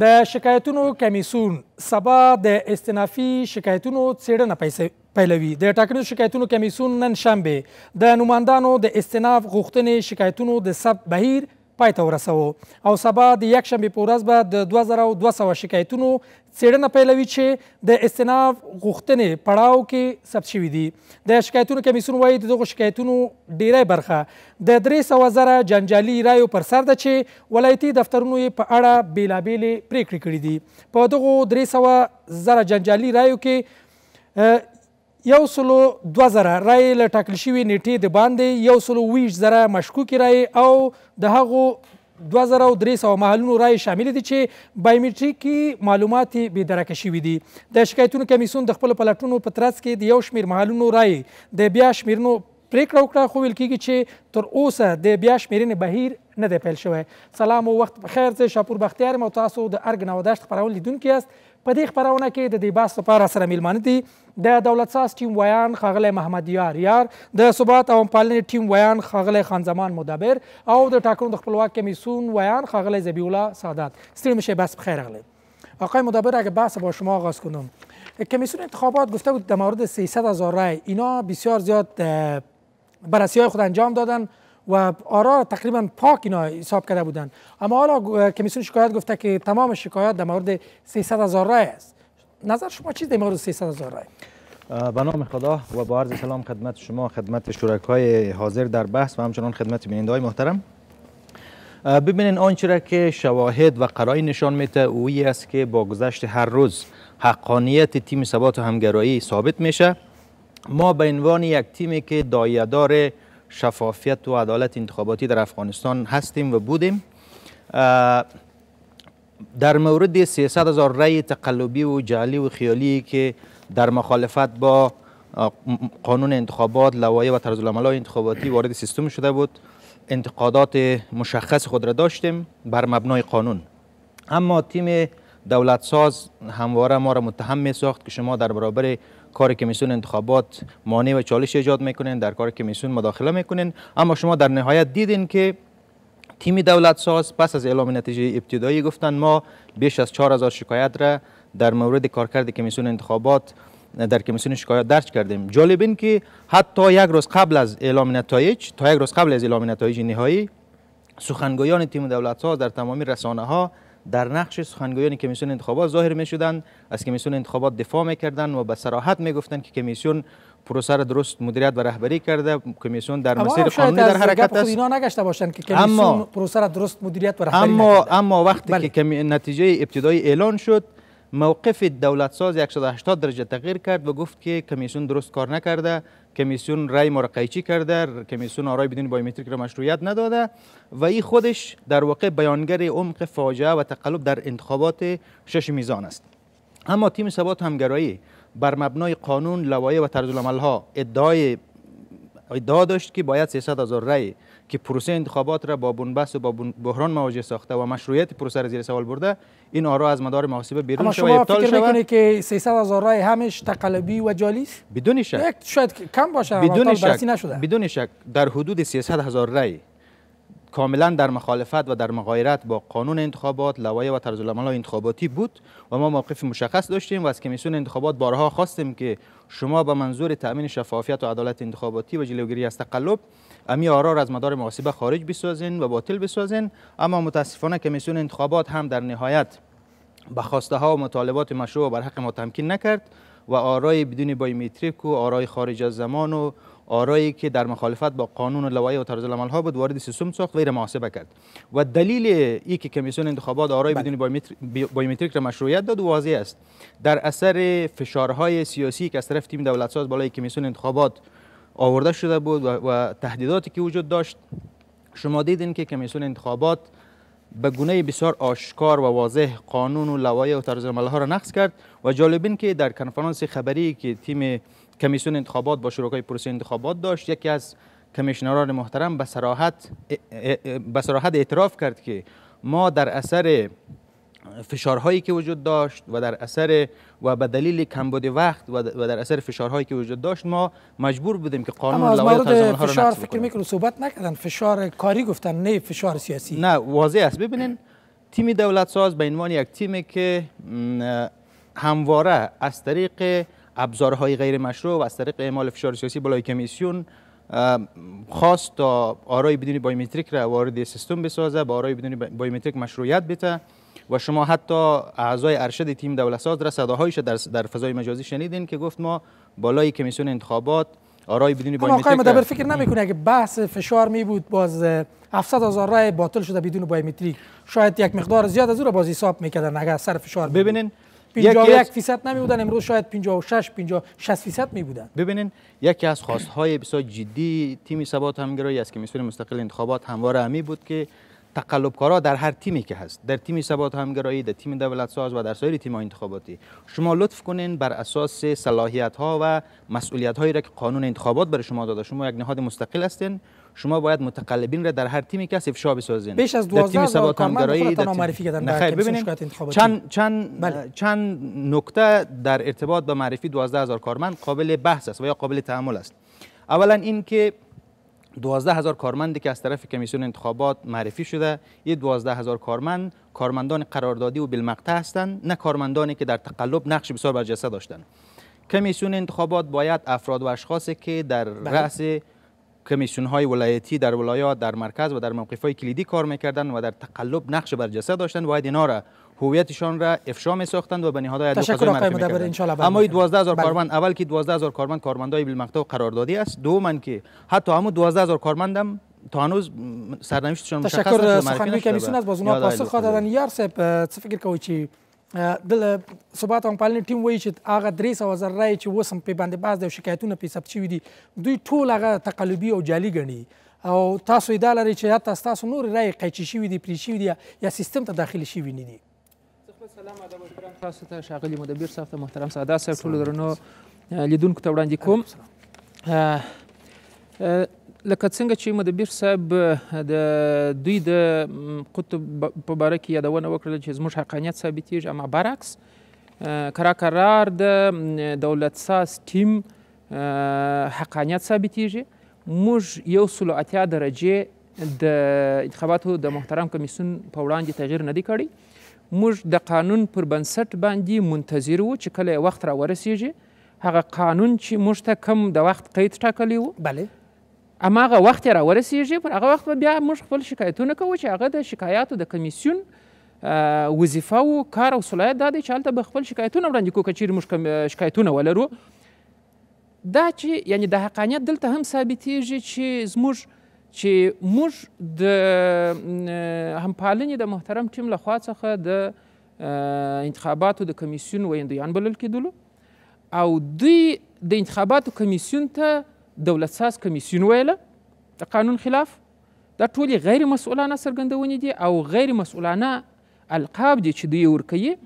د شکایتونو کمیسون سبا د استنافي شکایتونو څیړنه پیلوي. د ټاکنیزو شکایتونو کمیسون نن شنبه د نمایندانو د استناف غوښتنې شکایتونو د ثبت بهیر پای ته ورسوه او سبا د یکشنبې په ورځ به د 2200 شکایتونو څیړنه پیلوي چې د استناف غوښتنې پړاو کې ثبت شوي دي. د شکایتونو کمیسون وایي د دغو شکایتونو ډیری برخه د 300,000 جنجالي رایو پر سر ده چې ولایتي دفترونو یې په اړه بېلابېلې پریکړې کړي دي. په دغو 300,000 جنجالي رایو کې 102,000 رایې له ټاکل شوي نیټې د باندې 120,000 مشکوکې رایې او د هغو 2300 محلونو رایې شامل دي چې بایومټریکي معلومات یې بې درکه شوي دي. د شکایتونو کمیسون د خپلو پلټنو په ترڅ کې د یو شمېر محلونو رایې د بیا شمېرنو پریکړه وکړه، خو ویل کېږي چې تر اوسه د بیا شمېرنې بهیر نه دی پیل شوی. سلام او وخت بخیر، زه شاپور بختیار یم او تاسو د ارګ 98 خپرونه لیدونکي یاست. په دې خپرونه کې د دې بحث لپاره سره میلمانه دي د دولت ساز ټیم ویان ښاغلی محمد یار یار، د ثبات او پالنې ټیم ویان ښاغلی خان زمان مدبر او د ټاکنو د خپلواک کمیسون ویان ښاغلی ذبیح الله سعادت. ستړي مشه بحث بخیر اغلی آقای مدبر، اگه بحث با شما آغاز کنم، کمیسون انتخابات گفته بود در مورد 300,000 رای اینا بسیار زیاد بررسی های خود انجام دادن و آرا تقریبا پاک اینا حساب کرده بودن، اما حالا کمیسیون شکایت گفته که تمام شکایات در مورد 300,000 رای است. نظر شما چیز در مورد 300,000 رای؟ به نام خدا و با عرض سلام خدمت شما، خدمت شرکای حاضر در بحث و همچنان خدمت بیننده‌های محترم. ببینین آنچه را که شواهد و قرائن نشان میده اویی است که با گذشت هر روز حقانیت تیم ثبات و همگرایی ثابت میشه. ما به عنوان یک تیمی که دایه‌دار شفافیت و عدالت انتخاباتی در افغانستان هستیم و بودیم، در مورد 300,000 رای تقلبی و جعلی و خیالی که در مخالفت با قانون انتخابات، لوایح و طرزالعمل‌های انتخاباتی وارد سیستم شده بود، انتقادات مشخص خود را داشتیم بر مبنای قانون. اما تیم دولتساز همواره ما را متهم می ساخت که شما در برابر کار کمیسیون انتخابات مانع و چالش ایجاد میکنین، در کار کمیسیون مداخله میکنین، اما شما در نهایت دیدین که تیم دولت ساز پس از اعلام نتیجه ابتدایی گفتن ما بیش از 4,000 شکایت را در مورد کارکرد کمیسیون انتخابات در کمیسیون شکایات درج کردیم. جالب این که حتی یک روز قبل از اعلام نتایج نهایی سخنگویان تیم دولت ساز در تمام رسانه ها در نقش سخنگویان کمیسیون انتخابات ظاهر می شدند، از کمیسیون انتخابات دفاع می کردند و به صراحت می گفتند که کمیسیون پروسه را درست مدیریت و رهبری کرده، کمیسیون در مسیر قانونی در حرکت است. اینا نگشته باشند که کمیسیون پروسه را درست مدیریت و رهبری نکرده. اما وقتی که نتیجه ابتدایی اعلان شد، موقف دولت ساز 180 درجه تغییر کرد و گفت که کمیسیون درست کار نکرده، کمیسیون رای مرقیچی کرده، کمیسیون آرای بدون بایومتریک را مشروعیت نداده و این خودش در واقع بیانگر عمق فاجعه و تقلب در انتخابات شش میزان است. اما تیم ثبات همگرایی بر مبنای قانون، لوایح و طرزالعمل‌ها ادعا داشت که باید 300,000 رای که پروسه انتخابات را با بنبست و با بحران مواجه ساخته و مشروعیت پروسه را زیر سوال برده، این آرا از مدار محاسبه بیرون شود و ابطال شود. اما شما فکر میکنید که 300,000 رای همش تقلبی و جعلی است؟ بدون شک. شاید کم باشه، بدون شک نشده. بدون شک در حدود 300,000 رای کاملا در مخالفت و در مغایرت با قانون انتخابات، لوایح و طرزالعمل‌های انتخاباتی بود و ما موقف مشخص داشتیم و از کمیسیون انتخابات بارها خواستیم که شما به منظور تأمین شفافیت و عدالت انتخاباتی و جلوگیری از تقلب امی آرا را از مدار محاسبه خارج بسازین و باطل بسازین. اما متاسفانه کمیسیون انتخابات هم در نهایت به خواسته ها و مطالبات مشروع بر حق ما تمکین نکرد و آرای بدون بایومتریک و آرای خارج از زمان و آرایی که در مخالفت با قانون و لوایح و طرزالعمل‌ها بود وارد سیستم ساخت و غیر محاسبه کرد. و دلیل ای که کمیسیون انتخابات آرای بدون بایومتریک را مشروعیت داد واضح است. در اثر فشارهای سیاسی که از طرف تیم دولتساز بالای کمیسیون انتخابات آورده شده بود و تهدیداتی که وجود داشت، شما دیدین که کمیسیون انتخابات به گونه بسیار آشکار و واضح قانون و لوایح و طرزالعمل‌ها را نقض کرد. و جالب این که در کنفرانس خبری که تیم کمیسیون انتخابات با شرکای پروسه انتخابات داشت، یکی از کمیشنران محترم به صراحت اعتراف کرد که ما در اثر فشارهایی که وجود داشت و در اثر و به دلیل کمبود وقت و در اثر فشارهایی که وجود داشت ما مجبور بودیم که قانون لوایح و طرزالعملها را فشار فکر میکنم صحبت نکردن، فشار کاری گفتن، نه فشار سیاسی. نه واضح است. ببینین تیم دولت ساز به عنوان یک تیمی که همواره از طریق ابزارهای غیر مشروع و از طریق اعمال فشار سیاسی بالای کمیسیون خواست تا آرای بدون بایومتریک را وارد سیستم بسازه، با آرای بدون بایومتریک مشروعیت بده و شما حتی اعضای ارشد تیم دولت ساز را صداهایش در فضای مجازی شنیدین که گفت ما بالای کمیسیون انتخابات آرای بدون بایومتریک. آقای مدبر فکر نمیکنه اگه بحث فشار می بود باز 700,000 رای باطل شده بدون بایومتریک شاید یک مقدار زیاد از اون را باز حساب میکردن اگر سر فشار می. ببینین 51% نمیبودن، امروز شاید 56 %، 50-60% میبودن. ببینین یکی از خواستهای بسیار جدی تیم ثبات همگرایی از کمیسیون مستقل انتخابات همواره همی بود که تقلبکارا در هر تیمی که هست، در تیم ثبات همگرایی، در تیم دولت ساز و در سایر تیم‌های انتخاباتی، شما لطف کنین بر اساس صلاحیت‌ها و مسئولیت‌هایی را که قانون انتخابات برای شما داده، شما یک نهاد مستقل هستین، شما باید متقلبین را در هر تیمی که افشا بسازین. بیش از 12 ثبات همگرایی در معرفی کردن. ببینید چند نکته در ارتباط با معرفی 12000 کارمند قابل بحث است و یا قابل تأمل است. اولا اینکه 12000 کارمندی که از طرف کمیسیون انتخابات معرفی شده، این 12000 کارمند کارمندان قراردادی و بالمقطع هستند، نه کارمندانی که در تقلب نقش بسیار برجسته داشتند. کمیسیون انتخابات باید افراد و اشخاصی که در رأس کمیسیون های ولایتی در ولایات، در مرکز و در موقف های کلیدی کار میکردند و در تقلب نقش برجسته داشتند، باید اینا را هویتشان را افشا می ساختند و به نهادهای عدل قضایی معرفی می‌کردند. اما 12000 کارمند، اول که 12000 کارمند کارمندای بالمقطع و قراردادی است، دوم که حتی همون 12000 کارمندم تا هنوز سرنوشتشان مشخص نشده. تشکر. سخنگوی کمیسیون از باز اونها پاسخ دادن. یار صاحب چه فکر کوي چې د ثبات هم پالنې ټیم وایي چې هغه 300,000 رایې چې اوس هم پرې باندې بعض د شکایتونه پرې ثبت شوي دي، دوی ټول هغه تقلبي او جعلي ګڼي، او تاسو یې دا لرئ چې حتی ستاسو نورې رایې قیچي شوي دي، پرې شوي دي یا سیستم ته داخلې شوي نه دي. سلام ادب او احترام تاسو ته ښاغلي مدبر صاحب ته، محترم ساده صاحب، ټولو درنو لیدونکو ته وړاندې کوم. لکه څنګه چې مدبر صاحب د دوی د قطب په باره کې یادونه وکړله چې زموږ حقانیت ثابتېږي، اما برعکس کرار د دولت ساز ټیم حقانیت ثابتېږي. موږ 180 درجې د انتخاباتو د محترم کمیسیون په وړاندې تغییر نه دی کړی. موږ د قانون پر بنسټ باندې منتظر و چې کله یې وخت راورسېږي، هغه قانون چې موږ ته کم د وخت قید ټاکلی و، اما هغه وخت یې راورسېږي، پر هغه وخت به بیا موږ خپل شکایتونه کوو چې هغه د شکایاتو د کمیسیون وظیفه و کار او صلاحیت دا دی چې هلته به خپل شکایتونه وړاندې کوو که چیرې موږ شکایتونه ولرو. دا چې یعنې د حقانیت دلته هم ثابتېږي چې موږ د همپالنې د محترم ټیم لخوا څخه د انتخاباتو د کمیسیون ویندویان بلل کېدلو، او دوی د انتخاباتو کمیسیون ته دولت ساز کمیسیون ویله د قانون خلاف. دا ټولې غیر مسؤلانه څرګندونې دي او غیر مسؤلانه القاب دي چې دوی ورکوي.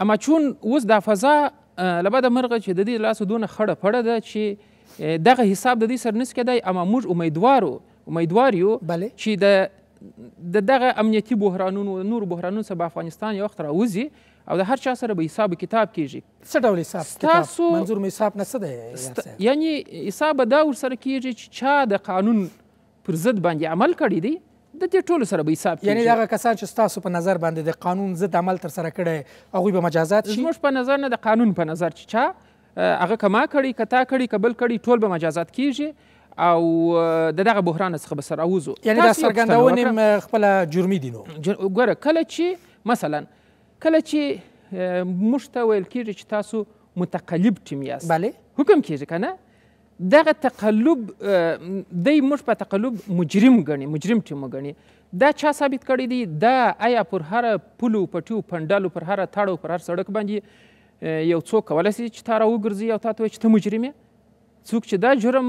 اما چون اوس دا فضا له بده مرغه چې د دې لاسو دونه خړه پړه ده چې دغه حساب د دې سر نس کېدی، اما موږ امیدوار یو چې د دغه امنیتي بحرانونو او نور بحرانونو سره به افغانستان یو وخت راوځي او د هر چا سره به حساب کتاب کېږي. څه ډول حساب کتاب؟ منظور مو حساب نه څه دی؟ یعنې حساب به دا ورسره کېږي چې چا د قانون پر ضد باندې عمل کړی دی، د دې ټولو سره به حساب کېږي. یعنې دغه کسان چې ستاسو په نظر باندې د قانون ضد عمل ترسره کړی هغوی به مجازات شي؟ زموږ په نظر نه، د قانون په نظر چې چا هغه که ما کړي که تا کړي که بل کړي ټول به مجازات کېږي او د دغه بحران څخه به سر اوزو. یعنې دا څرګندونې خپله جرمي دي. نو ګوره، کله چې مثلا موږ ته ویل کېږي چې تاسو متقلب ټیم یاست، حکم کېږي که نه، دغه تقلب دی موږ په تقلب مجرم ګڼي، مجرم ټیم وګڼي. دا چا ثابت کړی دی؟ دا آیا پر هر پلو پټیو پنډالو، پر هر تاړو، پر هر سړک باندې یو څوک کولی سي چې تا راوګرځي او تا ته وایي چې ته مجرم یې؟ څوک چې دا جرم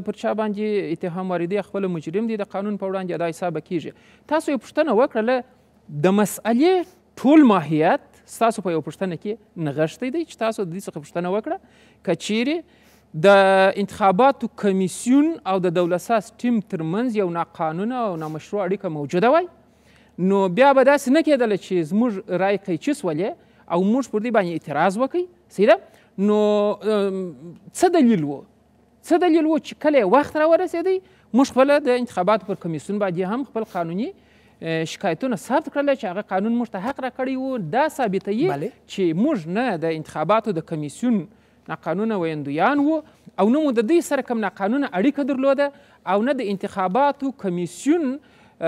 پر چا باندې اتهام واردوي خپله مجرم دی، د قانون په وړاندې ادا حسابه کېږي. تاسو یو پوښتنه وکړله، د مسئلې ټول ماهیت ستاسو په یو پوښتنه کې نغښتی دی چې تاسو د دې څخه پوښتنه وکړه که چیرې د انتخاباتو کمیسیون او د دولت ساز ټیم ترمنځ یو ناقانونه او نامشروع اړیکه موجوده وای، نو بیا به داسې نه کېدله چې زموږ رایې قیچي سولې او موږ پر دې باندې اعتراض وکړئ. صحیح ده؟ نو څه دلیل و؟ څه دلیل و چې کله یې وخت راورسېدی موږ خپله د انتخاباتو پر کمیسیون باندې هم خپل قانوني شکایتونه ثبت کړل چې هغه قانون موږ ته حق راکړی و دا ثابتوي چې موږ نه د انتخاباتو د کمیسیون ناقانونه ویندویان و او نه مو د دوی سره کوم ناقانونه اړیکه درلوده او نه د انتخاباتو کمیسیون د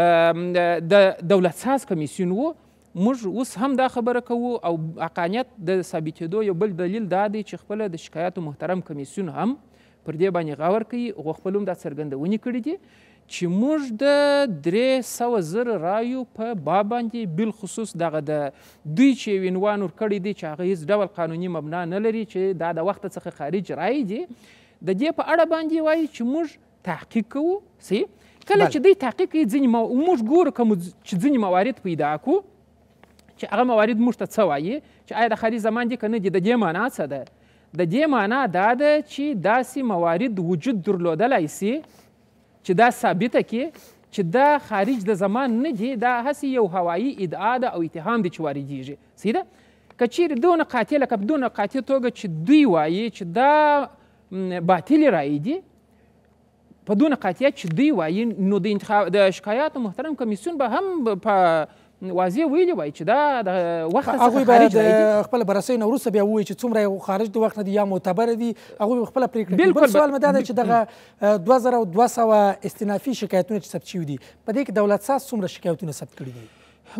دولتساز کمیسیون و موږ اوس هم دا خبره کوو او حقانیت د ثابتېدو یو بل دلیل دا دی چې خپله د شکایاتو محترم کمیسیون هم پر دې باندې غور کوي هغو خپل هم دا څرګندونې کړي دي چې موږ د 300,000 رایو په باب باندې بالخصوص دغه د دوی چې یو عنوان ورکړی دی چې هغه هېڅ ډول قانوني مبنا نه لري چې دا د وخته څخه خارج رایې دي د دې په اړه باندې وایي چې موږ تحقیق کوو صحیح کله چې دوی تحقیق کوي موږ ګورو که چې ځینې موارد پیدا کړو چې هغه موارد موږ ته څه وایي چې آیا د خارج زمان دي که نه دي د دې معنا څه ده د دې معنا دا ده چې داسې موارد وجود درلودلی سي چې دا ثابته کې چې دا خارج د زمان نه دی دا هسې یو هوایي ادعا ده او اتهام دی چې واردېږي صحیح ده که چیرې دونه قاطع لکه په دونه قاطع توګه چې دوی وایي چې دا باطلې رایې دي په دونه قاطعیت چې دوی وایي نو د شکایاتو محترم کمیسیون به هم په واضح ویلي وایي چې دا د وخت څخه خارج رایې دي هغوی خپله بررسۍ نه وروسته بیا ووایي چې څومره خارج د وخت نه دي یا معتبره دي هغوی به خپله پرېکړه کوي بل سوال مې دا ده چې دغه 2200 استنافي شکایتونه چې ثبت شوي دي په دې کې دولتساز څومره شکایتونه ثبت کړي دي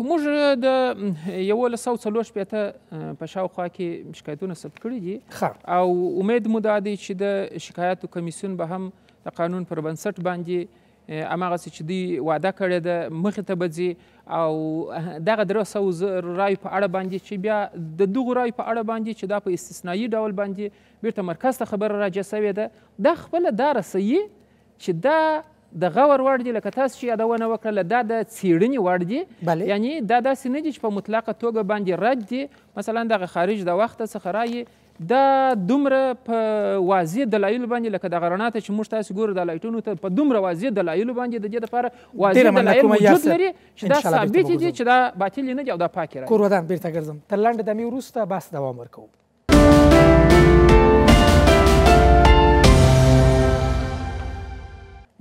موږ د 1164 په شاوخوا کې شکایتونه ثبت کړي دي او امید مو دا دی چې د شکایاتو کمیسیون به هم د قانون پر بنسټ باندې هماغسې چې دوی واده کړې ده مخې ته به ځي او دغه 300,000 رایو په اړه باندې چې بیا د دغو رایو په اړه باندې چې دا په استثنایي ډول باندې بیرته مرکز ته خبره راجع سوې ده دا خپله دا رسیي چې دا د غور وړ دي لکه تاسو چې یادونه وکړله دا د څېړنې وړ دي یعنی دا داسې نه دي چې په مطلقه توګه باندې رد دي مثلا دغه خارج د وخته څخه رایې دا دومره په واضح دلایلو باندې لکه دغه رڼا ته چې موږ تاسې ګورو دا لایټونو ته په دومره واضح دلایلو باندې د دې دپاره واضح دلایل وجود لري چې دا ثابت دي چې دا باطلې نه دي او دا پاکې رایې کور ودان بیرته ګرځم تر لنډې دمې وروسته بحث دوام ورکوو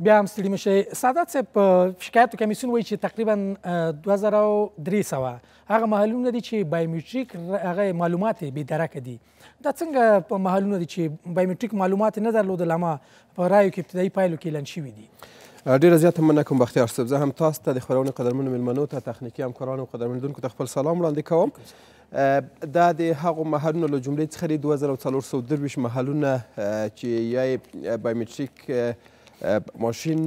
بیا هم ستړي مه شئ سعادت صاحب په شکایاتو کمیسیون وایي چې تقریبا 2300 هغه محلونه دي چې بایومټریک هغه معلومات یې بې درکه دي دا څنګه په محلونه دي چې بایومټریک معلومات نه درلودل اما په رایو کې ابتدایي پایلو کې اعلان شوي دي ډېره زیاته مننه کوم بختیار صاحب زه هم تاسو ته د خپرونې قدرمنو میلمنو ته تخنیکي همکارانو قدرمندونکو ته خپل سلام وړاندې کوم دا د هغو محلونو له جملې څخه دي 2423 محلونه چې یا یې بایومټریک ماشین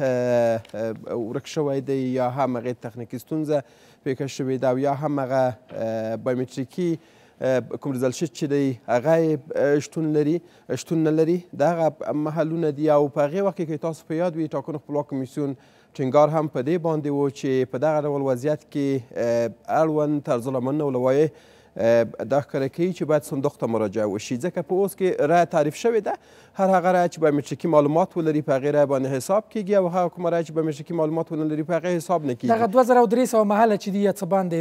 ورک شوی دی یا هم هغې تخنیکي ستونزه پېښه شوې ده او یا هم هغه بایومټریکي کوم رزلشت چې دی هغه شتون نه لري دا هغه محلونه دي او په هغې وخت کې که تاسو په یاد وي ټاکنو خپلواک کمیسیون ټینګار هم په دې باندې و چې په دغه ډول وضعیت کې اړوند طرزالعملونه او لوایح دا ښکاره کوي چې باید صندوق ته مراجعه وشي ځکه په اوس کې رایه تعریف شوې ده هر هغه رایه چې بایومټریکي معلومات ولري په هغې رایه باندې حساب کېږي او هغه کومه رایه چې بایومټریکي معلومات ونه لري په هغې حساب نه کېږي دغه 2300 محله چې دي یا څه باندې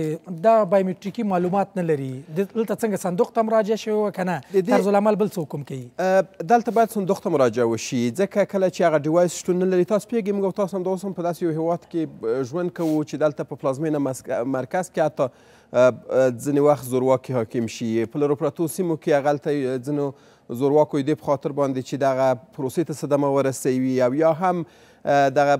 دا بایومټریکي معلومات نه لري دلته څنګه صندوق ته مراجعه شوې وه که نه طرزالعمل بل څه حکم کوي دلته باید صندوق ته مراجعه وشي ځکه کله چې هغه ډیوایس شتون نه لري تاسو پوهېږئ موږ او تاسو همداوس هم په داسې یو هېواد کې ژوند کوو چې دلته په پلازمینه مرکز کې حتی ځینې وخت زورواکي حاکم شي په لروپراتو سیمو کې هغلته ځینو زورواکو دې په خاطر باندې چې دغه پروسې ته صدمه ورسوي او یا هم دغه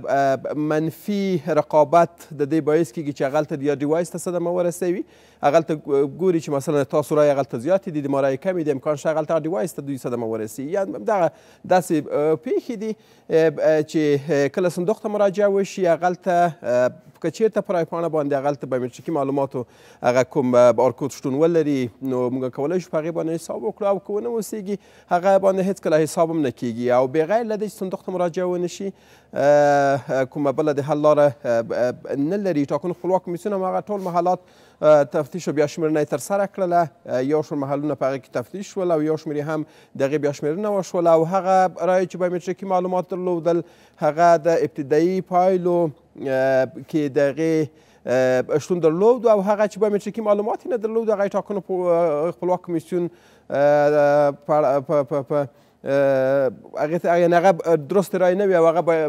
منفي رقابت د دې باعث کېږي چې هغلته یا ډیوایس ته صدمه ورسوي هغلته ګوري چې مثلا تاسو رایې هغلته زیاتې دي د ما رایې کمې دي امکان شته هغلته ډیوایس ته دوی صدمه ورسوي یا دغه داسې پیښې دي چې کله صندوق ته مراجعه وشي هغلته که چیرته په رایې پاڼه باندې هغلته بایومټریکي معلوماتو هغه کوم بارکود شتون ولري نو موږ کولی شو په هغې باندې حساب وکړو او که ونه اوسېږي هغه باندې هېڅکله حساب هم نه کېږي او بېغیر له دې چې صندوق ته مراجعه ونه شي کومه بله د حل لاره نه لري ټاکنو خپلواک کمیسیون هم هغه ټول محلات تفتیش بیا شمېرنه یې ترسره کړله یو شمېر محلونه په هغې کې تفتیش شول او یو شمېر یې هم د هغې بیا شمېرنه وشول او هغه رایې چې بایومټریکي معلومات درلودل هغه د ابتدایي پایلو کې د هغې شتون درلود او هغه چې بایومټریکي معلومات یې نه درلود هغه یې ټاکنو خپلواک کمیسیون اگه نگه درست رای نبی و اگه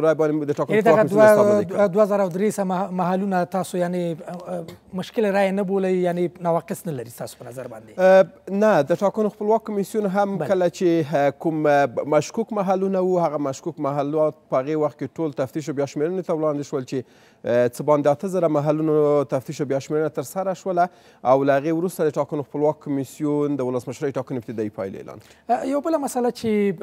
رای بانی دچار مشکل دوازده دریس محلون تاسو یعنی مشکل رای نبوده یعنی نواقص نلری تاسو بنظر بندی نه دچار کنخ پلوک کمیسیون هم کلا چی کم مشکوک محلون او هر مشکوک محلات پری وقتی طول تفتیش بیاش میرن تبلاندش ول چی تبان دعتزر محلون تفتیش بیاش میرن ترسرش وله اولایی ورست دچار کنخ پلوک کمیسیون دولت مشروعی تا کنفت دای پایلیلند یا بله مسئله چی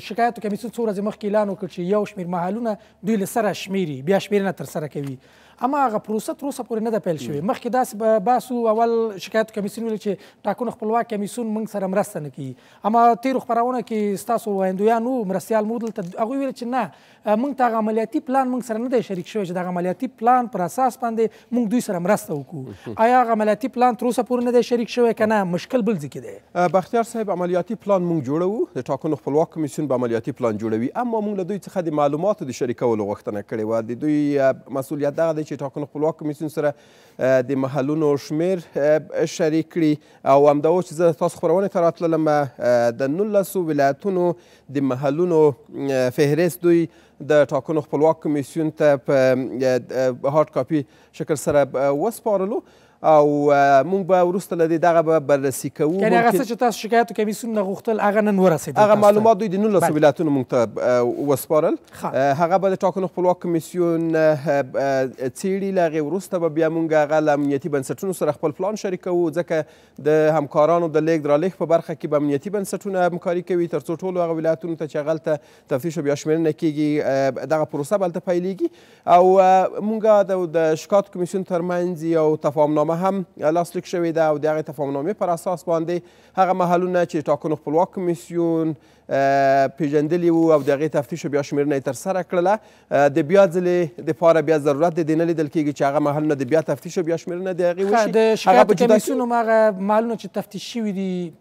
شکایت کمیسیون صور از مخکیلانو کرده یاوش میر محلونه دیل سرش میری بیاش میرن ترسره کوی اما اگه پروسه تروسه پر نده پلشوی مخکی داس باسو اول شکایت کمیسیون ولی چه تاکنون خبروا کمیسیون منصرم راست نکی اما تیرو خبرونه که استاسو و اندویانو مرسیال مودل اگوی ولی چه نه منتاق عملیاتی پلان منصرم نده شریک شوی چه عملیاتی پلان پراساس پنده من دوی سرم راست اوکو آیا عملیاتی پلان تروسه پر نده شریک شوی کنن مشکل بلزی کده بختیار صاحب عملیاتی پلان من جوره و تاکنون خبروا کمیسیون با عملیاتی پلان جوره وی اما من لدوی تخدی معلومات دی شریک ولو وقت نکرده و دوی مسئولیت داره چې تاکنون خپلواک کمیسیون سره د محلونو شمیر شریک کړي او همدا اوس چې زه تاسو خپرونې ته راتللم د 19 ولایتونو د محلونو فهرست دوی د تاکنون خپلواک کمیسیون ته په هارډ کاپي شکل سره وسپارلو او مونږ به وروسته له دې دغه به بررسي کوو یعنې هغه څه چې تاسو شکایتو کمیسیون نه غوښتل هغه نن ورسېدل هغه معلومات دوی د 19 ولایتونو مونږ ته وسپارل هغه به د ټاکنو خپلواک کمیسیون څېړي له هغې وروسته به بیا مونږ هغه له امنیتي بنسټونو سره خپل پلان شریکوو ځکه د همکارانو د لیږد رالیږد په برخه کې به امنیتي بنسټونه همکاري کوي تر څو ټولو هغه ولایتونو ته چې هغلته تفتیش او بیا شمېرنه کېږي دغه پروسه به هلته پیلېږي او مونږ د شکایتو کمیسیون ترمنځ یو تفاهم هم لاسلیک شوی ده او د هغې تفاهمنامې پر اساس باندې هغه محلونه چې ټاکنو خپلواک کمیسیون پیژندلي وو او د هغې تفتیش او بیا شمېرنه یې ترسره کړله د بیا ځلې دپاره بیا ضرورت د دې نه لیدل کېږي چې هغه محلونه د بیا تفتیش او بیا شمېرنه د هغې وشي د شکایتو کمیسیون هم هغه محلونه چې تفتیش شوي دي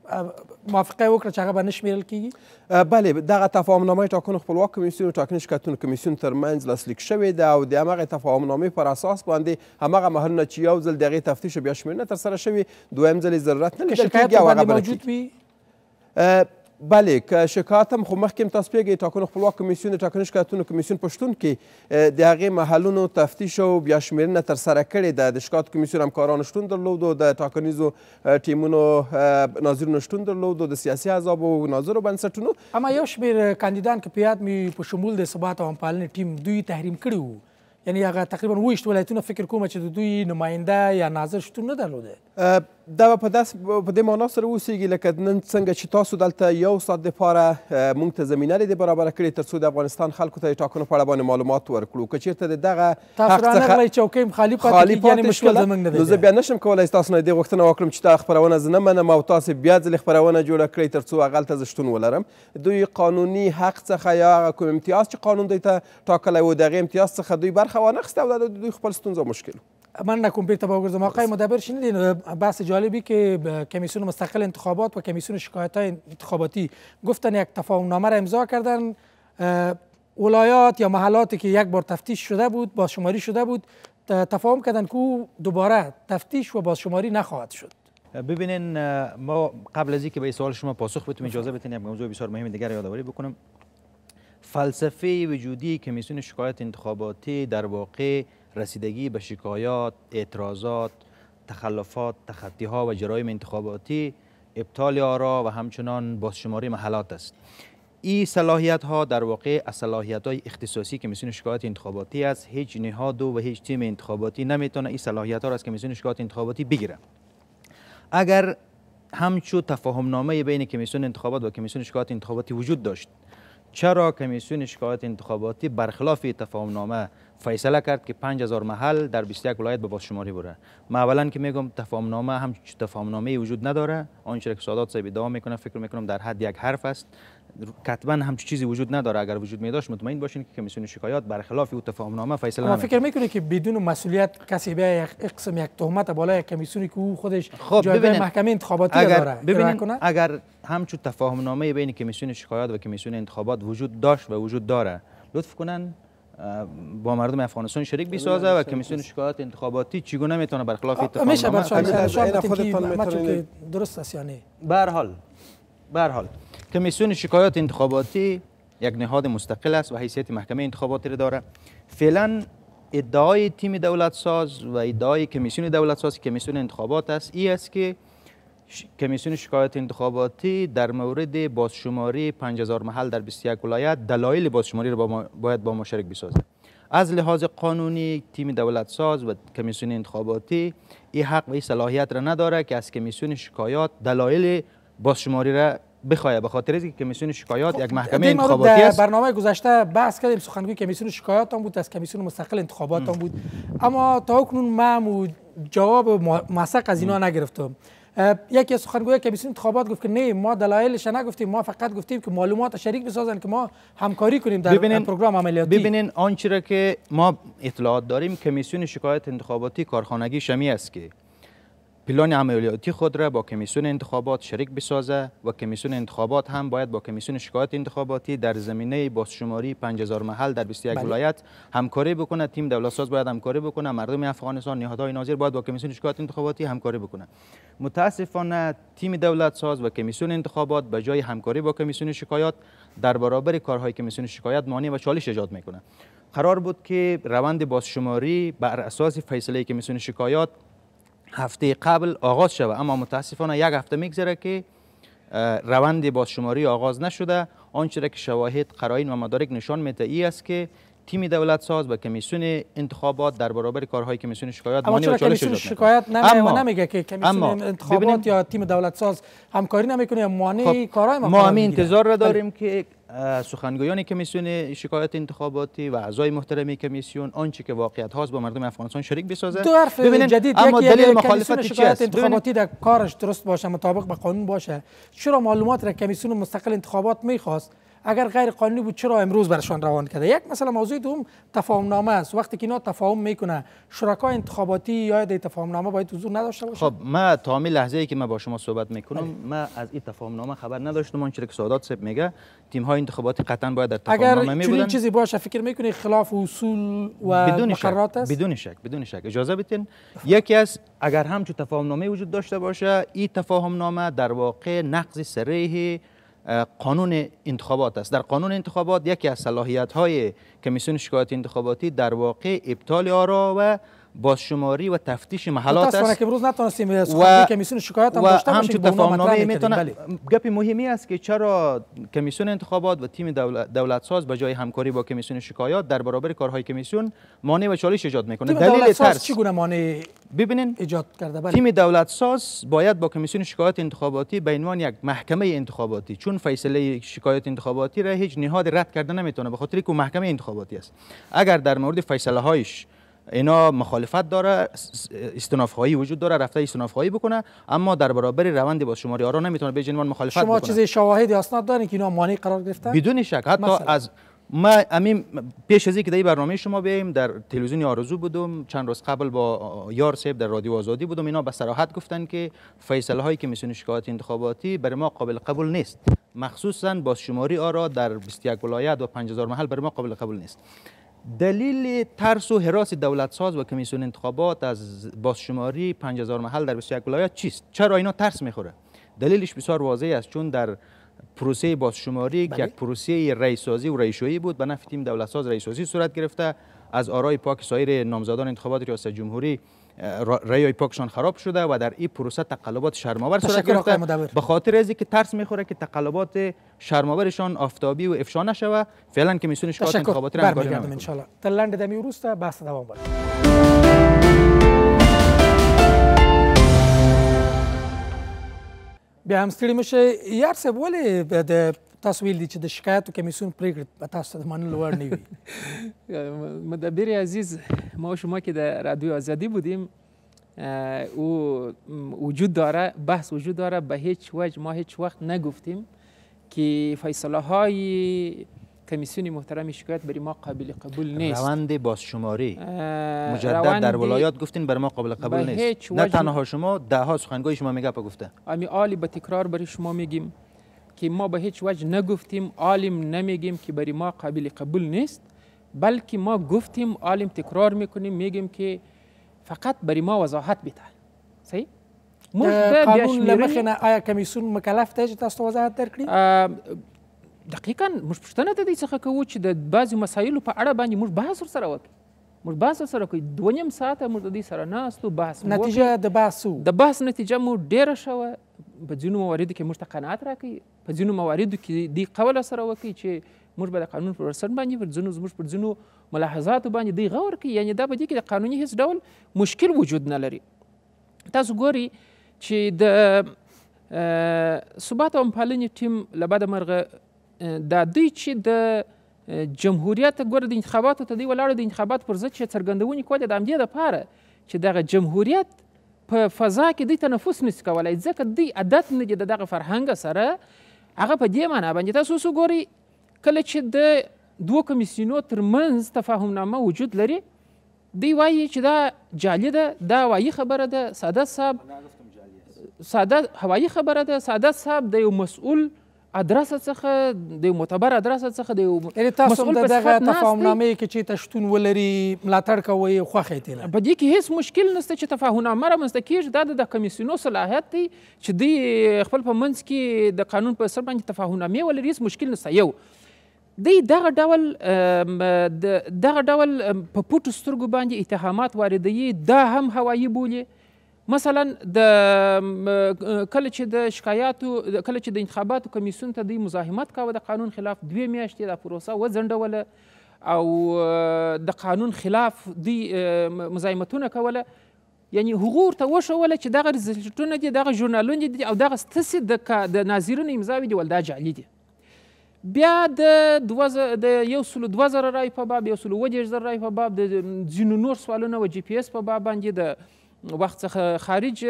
موافقه یې وکړه چې هغه به نه شمېرل کېږي بله دغه تفاهمنامه ټاکنو خپلواک کمیسیون او ټاکنو شکایتونو کمیسیون ترمنځ لاسلیک شوی ده او د همغې تفاهمنامې پر اساس باندې همغه محلونه چې یو ځل د هغې تفتیش او بیا شمېرنه ترسره شوې دویم ځل یې ضرورت نه لیدل کېږي او هغه برکېږي بله که شکایتم خو مخکې تاسو پیږئ ټاکنو خپلواک کمیسیون د ټاکنو شکایتونو کمیسیون پښتون کې د هغې محلونو تفتیش او بیا شمېرنه ترسره کړې ده د شکایتو کمیسیون همکارانو شتون درلودو د ټاکنیزو ټیمونو ناظرونو شتون درلودو د سیاسي احزابو ناظرو بنسټونو اما یو شمېر کاندیدان که په یاد مې په شمول د ثبات او همپالنې ټیم دوی تحریم کړي وو یعنې هغه تقریبا 18 ولایتونه فکر کوم چې د دوی نماینده یا ناظر شتون نه درلوده دا به په دې معنا سره اوسېږي لکه نن څنګه چې تاسو دلته یو ساعت دپاره موږ ته زمینه لیدې برابره کړې تر څو د افغانستان خلکو ته د ټاکنو په اړه باندې معلومات ورکړو که چېرته د دغه تاسو رانغلی چوکۍ هم خالي پاتې کېږي یعنې مشکل زموږ نه دی نو زه بیا نشم کولی ستاسو نه دې غوښتنه وکړم چې دغه خپرونه زه نه منم او تاسې بیا ځلې خپرونه جوړه کړئ تر څو هغلته زه شتون ولرم دوی قانوني حق څخه یا هغه کوم امتیاز چې قانون دوی ته ټاکلی و د هغې امتیاز څخه دوی برخه وانخیسته او دا د دوی خپل ستونزه مشکل من نکن بیرته باگرزم آقای مدبر شنیدین بحث جالبی که کمیسیون مستقل انتخابات و کمیسیون شکایت‌های انتخاباتی گفتن یک تفاهم‌نامه را امضا کردن ولایات یا محلاتی که یک بار تفتیش شده بود بازشماری شده بود تفاهم کردن که دوباره تفتیش و بازشماری نخواهد شد ببینین ما قبل از اینکه به سوال شما پاسخ بدم اجازه بدین یک موضوع بسیار مهم دیگر یادآوری بکنم فلسفه وجودی کمیسیون شکایت انتخاباتی در واقع رسیدگی به شکایات، اعتراضات، تخلفات، تخطیها و جرایم انتخاباتی، ابطال آرا و همچنان بازشماری محلات است. این صلاحیت ها در واقع از صلاحیت های اختصاصی کمیسیون شکایات انتخاباتی است. هیچ نهاد و هیچ تیم انتخاباتی نمیتونه این صلاحیت ها را از کمیسیون شکایات انتخاباتی بگیره. اگر همچو تفاهمنامه بین کمیسیون انتخابات و کمیسیون شکایات انتخاباتی وجود داشت، چرا کمیسیون شکایات انتخاباتی برخلاف تفاهمنامه فیصله کرد که 5000 محل در 21 ولایت به بازشماری بره ما اولا که میگم تفاهمنامه هم تفاهمنامه وجود نداره آنچه که سادات صاحب ادعا میکنه فکر میکنم در حد یک حرف است کتبا همچین چیزی وجود نداره اگر وجود میداشت مطمئن باشین که کمیسیون شکایات برخلاف او تفاهمنامه فیصله نمیکنه فکر میکنه که بدون مسئولیت کسی به یک قسم یک تهمت بالای کمیسیونی که او خودش جایگاه محکمه انتخاباتی داره اگر همچون تفاهمنامه بین کمیسیون شکایات و کمیسیون انتخابات وجود داشت و وجود داره لطف کنن با مردم افغانستان شریک بسازه و کمیسیون شکایات انتخاباتی چگونه میتونه برخلاف تفاهمنامه درست است یا نه به هر حال کمیسیون شکایات انتخاباتی یک نهاد مستقل است و حیثیت محکمه انتخاباتی را داره. فعلا ادعای تیم دولتساز و ادعای کمیسیون دولتساز کمیسیون انتخابات است این است که کمیسیون شکایات انتخاباتی در مورد بازشماری 5000 محل در 21 ولایت دلایل بازشماری را باید با ما شریک بسازد. از لحاظ قانونی تیم دولتساز و کمیسیون انتخاباتی این حق و این صلاحیت را نداره که از کمیسیون شکایات دلایل بازشماری را بخواه، به خاطر اینکه کمیسیون شکایات یک محکمه انتخاباتی است. در برنامه گذشته بحث کردیم، سخنگوی کمیسیون شکایات هم بود، از کمیسیون مستقل انتخابات هم بود، اما تا اکنون من جواب موثق از اینا نگرفتم. یکی از سخنگوی کمیسیون انتخابات گفت که نه، ما دلایلش نگفتیم، ما فقط گفتیم که معلومات شریک بسازن که ما همکاری کنیم در پروگرام عملیاتی. ببینین آنچه را که ما اطلاعات داریم، کمیسیون شکایات انتخاباتی کارخانگی شمی است که پلان عملیاتی خود را با کمیسیون انتخابات شریک بسازه و کمیسیون انتخابات هم باید با کمیسیون شکایات انتخاباتی در زمینه بازشماری 5000 محل در 21 ولایت همکاری بکنه. تیم دولتساز باید همکاری بکنه، مردم افغانستان، نهادهای ناظر باید با کمیسیون شکایات انتخاباتی همکاری بکنه. متاسفانه تیم دولتساز و کمیسیون انتخابات به جای همکاری با کمیسیون شکایات در برابر کارهای کمیسیون شکایات مانع و چالش ایجاد میکنه. قرار بود که روند بازشماری بر اساس فیصله کمیسیون شکایات هفته قبل آغاز شود، اما متاسفانه یک هفته میگذره که روند بازشماری آغاز نشده. آنچه را که شواهد، قرائن و مدارک نشان میده این است که تیم دولتساز و کمیسیون انتخابات در برابر کارهای کمیسیون شکایات مانع و چالش ایجاد میکنه. اما نمیگه که کمیسیون انتخابات یا تیم دولتساز همکاری نمیکنه یا مانع کارهای ما انتظار را داریم که سخنگویان کمیسیون شکایات انتخاباتی و اعضای محترمی کمیسیون آنچه که واقعیت هاست با مردم افغانستان شریک بسازه. دو حرف جدید، اما دلیل مخالفت شکایات انتخاباتی در کارش درست باشه، مطابق به قانون باشه. چرا معلومات را کمیسیون مستقل انتخابات میخواست؟ اگر غیر قانونی بود چرا امروز برشان روان کرده؟ یک مثلا موضوع دوم تفاهم نامه است. وقتی که اینا تفاهم میکنه، شرکای انتخاباتی یا در تفاهم نامه باید حضور نداشته باشه. خب من تا همین لحظه‌ای که من با شما صحبت میکنم من از این تفاهم نامه خبر نداشتم. اون چیزی که سعادت صاحب میگه تیم های انتخاباتی قطعا باید در تفاهم نامه می بودن. اگر چنین چیزی باشه فکر میکنی خلاف اصول و مقررات است؟ بدون شک. اجازه بدین یکی از اگر همچون تفاهم نامه وجود داشته باشه، این تفاهم نامه در واقع نقض صریح قانون انتخابات است. در قانون انتخابات یکی از صلاحیت‌های کمیسیون شکایات انتخاباتی در واقع ابطال آرا و بازشماری و تفتیش محلات است. امروز نتونستیم کمیسیون شکایات هم داشته باشیم. تفاهم‌نامه میتونه گپ مهمی است که چرا کمیسیون انتخابات و تیم دولتساز به جای همکاری با کمیسیون شکایات در برابر کارهای کمیسیون مانع و چالش ایجاد میکنه. دلیل ترس چگونه مانع ببینین ایجاد کرده؟ بله، تیم دولتساز باید با کمیسیون شکایات انتخاباتی به عنوان یک محکمه انتخاباتی، چون فیصله شکایات انتخاباتی را هیچ نهاد رد کرده نمیتونه، به خاطر اینکه محکمه انتخاباتی است. اگر در مورد فیصله هایش اینا مخالفت داره، استناف‌هایی وجود داره، رفته استناف‌هایی بکنه، اما در برابر روند بازشماری آرا نمیتونه به عنوان مخالفت بکنه. شما چیزی شواهد یا اسناد دارین که اینا مانع قرار گرفته؟ بدون شک. حتی مثلا از ما همین پیش از اینکه در برنامه شما بیایم، در تلویزیون آرزو بودم، چند روز قبل با یار صاحب در رادیو آزادی بودم، اینا به صراحت گفتن که فیصله هایی که کمیسیون شکایات انتخاباتی بر ما قابل قبول نیست، مخصوصا بازشماری آرا در 21 ولایت و 5000 محل بر ما قابل قبول نیست. دلیل ترس و حراس دولتساز و کمیسیون انتخابات از بازشماری 5000 محل در 21 ولایت چیست؟ چرا اینا ترس میخوره؟ دلیلش بسیار واضح است، چون در پروسه بازشماری که یک پروسه رئیسازی و رئیسشویی بود، به نفع تیم دولتساز رئیسازی صورت گرفته، از آرای پاک سایر نامزدان انتخابات ریاست جمهوری رأی پاکشان خراب شده و در این پروسه تقلبات شرم‌آور صورت گرفته. به خاطر از اینکه ترس میخوره که تقلبات شرم‌آورشان آفتابی و افشا نشوه، فعلا کمیسیون شکایات انتخاباتی را انجام میدیم ان شاء الله. تا لند دمی وروست بحث دوام دارد. بیا هم ستړي مشه یار صاحب، ولې د تاسو ویل چې د شکایاتو کمیسیون پرېکړې به تاسو ته د منلو وړ نه وي. مدبر عزیز، ما و شما که در رادیو آزادی بودیم او وجود داره، بحث وجود داره. به هیچ وجه ما هیچ وقت نگفتیم که فیصله های کمیسیون محترم شکایات برای ما قابل قبول نیست. روند بازشماری مجدد در ولایات گفتین برای ما قابل قبول نیست. نه تنها شما، ده ها سخنگوی شما میگه پا گفته. امی آلی به تکرار برای شما میگیم که ما به هیچ وجه نگفتیم، عالم نمیگیم که برای ما قابل قبول نیست، بلکه ما گفتیم، عالم تکرار میکنیم، میگیم که فقط برای ما وضاحت بده. صحیح؟ قانون لمخې نه آیا کمیسیون مکلف دی چې تاسو ته وضاحت درکړي؟ دقیقا موږ پوښتنه د دې څخه کوو چې د بعضو مسایلو په اړه باندې موږ بحث ورسره وکړو، موږ بحث ورسره کوي. 2.5 ساعته موږ د دې سره ناستو، بحث مو نتیجه د بحث د بحث نتیجه مو ډېره شوه. په ځینو مواردو کې موږ ته قناعت راکوي، په ځینو مواردو کې دې قول سره وکړي چې موږ به د قانون پر سر باندې پر ځینو زموږ پر ځینو ملاحظاتو باندې دوی غور کوي. یعنې دا په دې کې د قانوني هیڅ ډول مشکل وجود نه لري. تاسو ګورئ چې د ثبات او امپالنې ټیم له بده مرغه دا دوی چې د جمهوریت ګوره د انتخاباتو ته دوی ولاړو، د انتخاباتو پر ضد چې څرګندونې کولې د همدې دپاره چې دغه جمهوریت په فضا کې دوی تنفس نسي کولی، ځکه دوی عادت نه دي د دغه فرهنګ سره. هغه په دې معنا باندې تاسو اوس وګورئ کله چې د دوو کمیسیونو ترمنځ تفاهمنامه وجود لري، دوی وایي چې دا جعلي ده، دا هوایي خبره ده، ساده صاحب د یو مسؤل ادرسه څخه د یو معتبر ادرسه څخه د یو مسؤل په صفت تفاهمنامه کې چې تشتون ولري ملاتړ کوئ خوښه یې ترې په دې کې هیڅ مشکل نشته چې تفاهمنامه رامنځته کېږي. دا د کمیسیونو صلاحیت دی چې دوی خپل په منځ کې د قانون په سر باندې تفاهمنامې ولري، هیڅ مشکل نشته. یو دی دغه ډول په پټو سترګو باندې اتهامات واردوي، دا هم هوایي بولي. مثلا کله چې د انتخاباتو کمیسیون ته دوی مزاحمت کاوه د قانون خلاف، 2 میاشتې دا پروسه وځنډوله او د قانون خلاف دوی مزاحمتونه کوله. یعنې هغو ورته وښوله چې دغه رزلټونه دي، دغه ژورنالونه دي، او دغه ستسې د ناظرینو امضاوې دي، ول دا جعلي دي. بیا د 120,000 رایو په باب، 130,000 رایو په باب د ځینو نور سوالونه و جي پي اس په باب باندې د وخت څخه خارج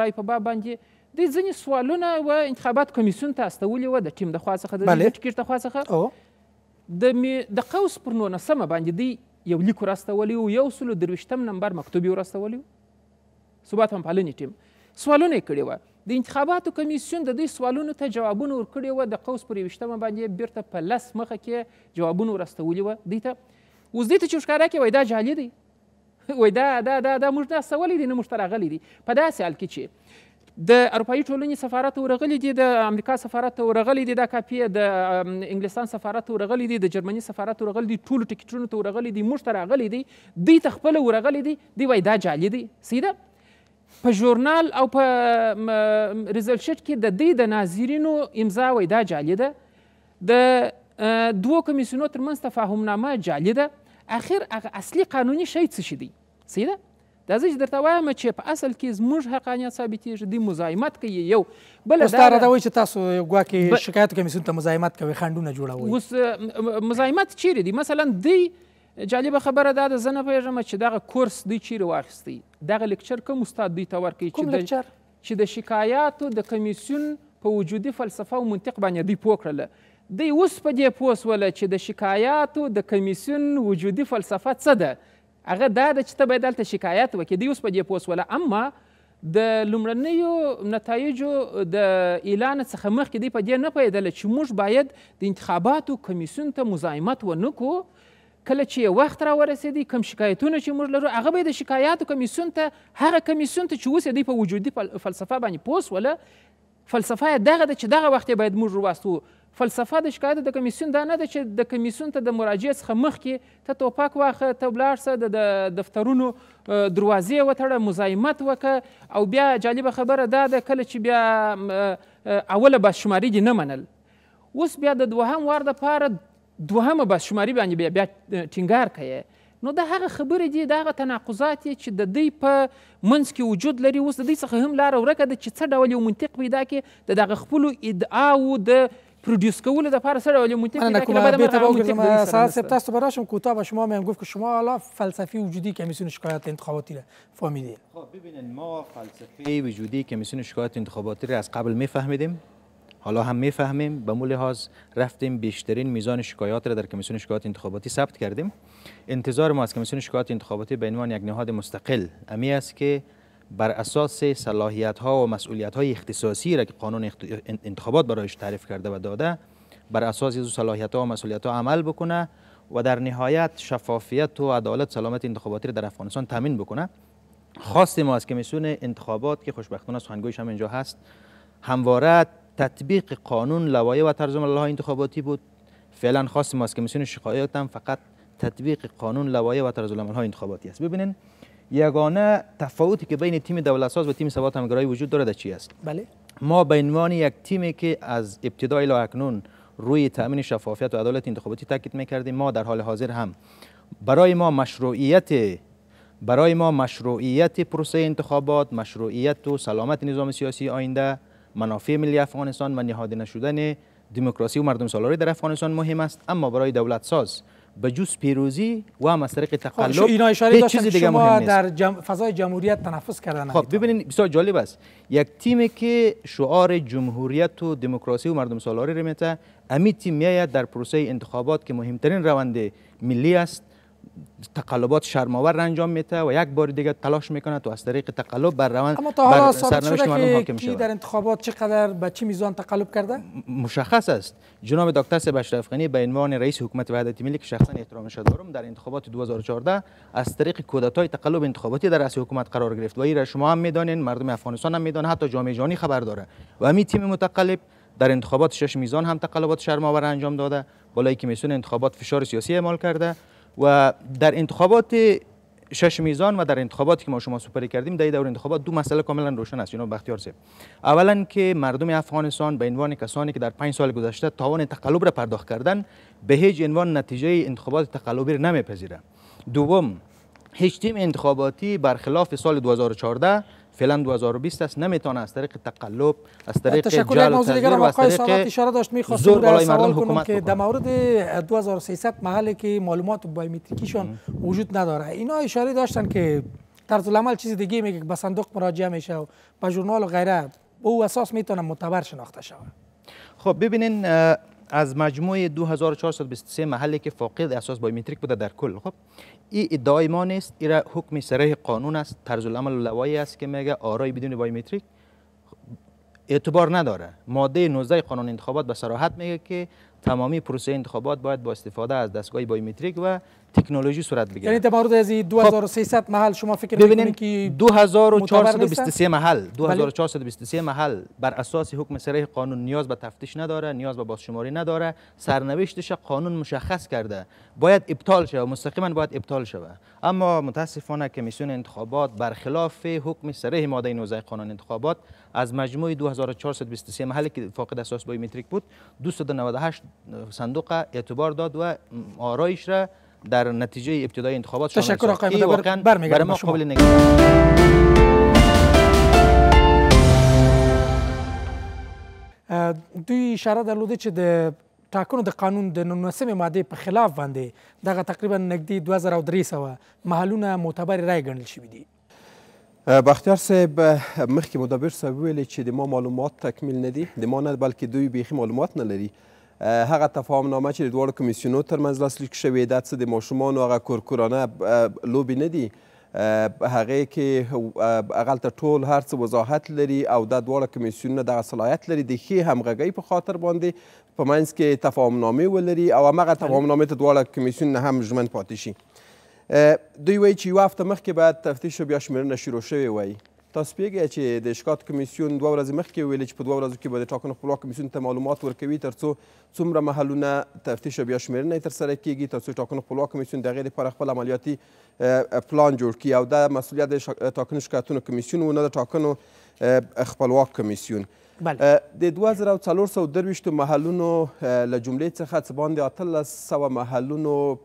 رایو په باب باندې دوی ځینې سوالونه و انتخابات کمیسیون ته استولي وه د ټیم د خوا څخه، د ټکټ د خوا څخه. د قوس پر 19مه باندې دوی یو لیک ور استولی و، 123 نمبر مکتوب یې ور استولی و، ثبات همپالنې ټیم سوالونه یې کړي وه. د انتخاباتو کمیسیون د دوی سوالونو ته جوابونه ورکړي وه، د قوس پر 21مه باندې بیرته په 10 مخه کې جوابونه ور استولي وه دوی ته. اوس دوی ته چې ښکاره کړي وایي دا جعلي دی، وایي دا موږ نه استولی دی، نه موږ ته راغلی دی. په داسې حال کې چې د اروپایي ټولنې سفارت ته ورغلی دي، د امریکا سفارت ته ورغلی دي، دا کاپي د انګلستان سفارت ته ورغلی دي، د جرمني سفارت ته ورغلی دي، ټولو ټکټونو ته ورغلی دي، موږ ته راغلی دی، دوی ته خپله ورغلی دی. دوی وایي دا جعلي دی. صحیح ده. په ژورنال او په رزلټ شیټ کې د دوی د ناظرینو امضا وایي دا جعلي ده، د دوو کمیسیونو ترمنځ تفاهمنامه جعلي ده. اخر هغه اصلي قانوني شی څه شی دی؟ صحیح ده. دا زه چې درته وایم چې په اصل کې زموږ حقانیت ثابتېږي، دوی مزاحمت کوي. یو بله دا راته وایي چې تاسو ګواکې شکایاتو کمیسیون ته مزاحمت کوي، خنډونه جوړوي. اوس مزاحمت چیرې دی؟ مثلا دوی جالبه خبره دا ده، زه نه پوهېږم چې دغه کورس دوی چیرې واخیستی، دغه لکچر کوم استاد دوی ته ورکوي چې د شکایاتو د کمیسیون په وجودي فلسفه او منطق باندې دوی پوه کړله. دوی اوس په دې پوه سوله چې د شکایاتو د کمیسیون وجودي فلسفه څه ده. هغه دا ده چې ته باید هلته شکایات وکړې. دوی اوس په دې پوه سوله. اما د لومړنیو نتایجو د اعلان څخه مخکې دوی په دې نه پوهېدله چې موږ باید د انتخاباتو کمیسیون ته مزاحمت ونه کړو. کله چې وخت را ورسېدی، کوم شکایتونه چې موږ لرو هغه به د شکایاتو کمیسیون ته، هغه کمیسیون ته چې اوس یې دوی په وجودي فلسفه باندې پوه سوله، فلسفه یې دغه ده چې دغه وخت یې باید موږ وروستو. فلسفه د شکایاتو د کمیسیون دا نه ده چې د کمیسیون ته د مراجعې څخه مخکې ته توپک واخه، ته ولاړ سه، د دفترونو دروازې وتړه، مزاحمت وکړه. او بیا جالبه خبره دا ده کله چې بیا اوله بس شمارې دې نه منل، اوس بیا د دوهم وار دپاره دوهمه بس شماري باندې بیا ټینګار کوي. نو دا هغه خبرې دي، دا هغه تناقضات دي چې د دوی په منځ کې وجود لري. اوس د دوی څخه هم لاره ورکه ده چې څه ډول یو منطق پیدا کړي د دغه خپلو ادعاو د پرودیوس کولو دپاره، څه ډول یو منطق پیدا کړي. سعاد صاحب تاسو ته به راشم کوتاه به شما میام گفت که شما حالا فلسفی وجودی کمیسیون شکایات انتخاباتی را فهمیدید. خب ببینید، ما فلسفه وجودی کمیسیون شکایات انتخاباتی را از قبل میفهمیدیم، حالا هم میفهمیم. به مول لحاظ رفتیم بیشترین میزان شکایات را در کمیسیون شکایات انتخاباتی ثبت کردیم. انتظار ما از کمیسیون شکایات انتخاباتی به عنوان یک نهاد مستقل امی است که بر اساس صلاحیت ها و مسئولیت های اختصاصی را که قانون انتخابات برایش تعریف کرده و داده، بر اساس این صلاحیت ها و مسئولیت ها عمل بکنه و در نهایت شفافیت و عدالت سلامت انتخاباتی را در افغانستان تامین بکنه. خواست ما از کمیسیون انتخابات که خوشبختانه سخنگویش هم اینجا هست، همواره تطبیق قانون، لوایح و طرز عمل انتخاباتی بود. فعلا خواست ما از کمیسیون شکایات هم فقط تطبیق قانون، لوایح و طرز عمل انتخاباتی است. ببینین یگانه تفاوتی که بین تیم دولت ساز و تیم ثبات همگرایی وجود دارد چی است؟ بله، ما به عنوان یک تیمی که از ابتدا الی اکنون روی تامین شفافیت و عدالت انتخاباتی تاکید می‌کردیم، ما در حال حاضر هم برای ما مشروعیت پروسه انتخابات، مشروعیت و سلامت نظام سیاسی آینده، منافع ملی افغانستان و نهادینه نشدن دموکراسی و مردم سالاری در افغانستان مهم است. اما برای دولت ساز بجز پیروزی و هم از طریق تقلب هیچ چیز دیگه مهم نیست. در فضای جمهوریت تنفس کردن. خب ببینید بسیار جالب است، یک تیمی که شعار جمهوریت و دموکراسی و مردم سالاری را میته، امید تیم میاید در پروسه انتخابات که مهمترین روند ملی است تقلبات شرم‌آور را انجام میده و یک بار دیگه تلاش میکنه تو از طریق تقلب بر روند بر سرنوشت مردم حاکم شود. در انتخابات چقدر به چه میزان تقلب کرده مشخص است. جناب دکتر سید اشرف غنی به عنوان رئیس حکومت وحدت ملی که شخصا احترامش دارم، در انتخابات 2014 از طریق کودتای تقلب انتخاباتی در رأس حکومت قرار گرفت و این را شما هم میدانین، مردم افغانستان هم میدانن، حتی جامعه جهانی خبر داره. و همین تیم متقلب در انتخابات شش میزان هم تقلبات شرم‌آور انجام داده، بالای کمیسیون انتخابات فشار سیاسی اعمال کرده و در انتخابات شش میزان و در انتخاباتی که ما شما سوپری کردیم در دور انتخابات دو مسئله کاملا روشن است جناب بختیار صاحب. اولا که مردم افغانستان به عنوان کسانی که در 5 سال گذشته توان تقلب را پرداخت کردن به هیچ عنوان نتیجه انتخابات تقلبی را نمیپذیره. دوم، هیچ تیم انتخاباتی برخلاف سال 2014 فعلا 2020 است نمیتونه از طریق تقلب، از طریق جلب تغییر و از طریق زور بالای مردم حکومت که در مورد 2300 محلی که معلومات بایومتریکیشون وجود نداره، اینا اشاره داشتن که طرز العمل چیز دیگه میگه که به صندوق مراجعه میشه و به ژورنال و غیره، به او اساس میتونه معتبر شناخته شود. خب ببینین از مجموع 2423 محلی که فاقد اساس بایومتریک بوده در کل، خب این ادعای ما نیست، این حکم صریح قانون است، طرز العمل و لوایح است که میگه آرای بدون بایومتریک اعتبار نداره. ماده 19 قانون انتخابات به صراحت میگه که تمامی پروسه انتخابات باید با استفاده از دستگاه بایومتریک و تکنولوژی صورت بگیره. یعنی در مورد از 2300 محل شما فکر میکنید که 2423 محل 2423 محل بر اساس حکم صریح قانون نیاز به تفتیش نداره، نیاز به بازشماری نداره، سرنوشتش قانون مشخص کرده، باید ابطال شود، مستقیما باید ابطال شود. اما متاسفانه کمیسیون انتخابات برخلاف حکم صریح ماده 19 قانون انتخابات از مجموع 2423 محل که فاقد اساس بایومتریک بود 298 صندوق اعتبار داد و آرایش را در نتیجه ابتدای انتخابات شامل شد. تشکر آقای مدبر، برای ما قابل نگاه. دوی اشاره درلوده چې د ټاکنو د قانون د 19 ماده په خلاف باندې دغه تقریبا نږدې 2300 محلونه معتبر رای ګڼل شوي دي. بختیار صاحب مخکې مدبر صاحب ویلې چې د ما معلومات تکمیل نه دي، د ما نه بلکې دوی بیخي معلومات نه لري. هغه تفاهم نامه چې د دواړو کمیسیونو ترمنځ لاسلیک شوې ده څه د ماشومانو هغه کورکورانه لوبې نه دي، هغې کې هغلته ټول هر څه وضاحت لري او دا دواړه کمیسیونونه دغه صلاحیت لري د ښې همغږۍ په خاطر باندې په منځ کې تفاهم نامې ولري او همغه تفاهم نامې ته دواړه کمیسیونونه هم ژمن پاتې شي. دوی وایي چې یوه هفته مخکې باید تفتیش و بیا شمېرنه شروع شوې وای. تاسو پیږئ چې د اشکات کمیسیون دوه ورځې مخکې ویلې چې په دوه ورځو کې به د ټاکنو خپلواک کمیسیون ته معلومات ورکوي تر څو څومره محلونه تفتیش او بیا شمېرنه ترسره کیږي، تر څو ټاکنو خپلواک کمیسیون د هغې دپاره خپل عملیاتي پلان جوړ کړي او دا مسؤلیت د ټاکنو شکایتونو کمیسیون و نه د ټاکنو خپلواک کمیسیون. د 2423 محلونو له جملې څخه څه باندې 1800 محلونو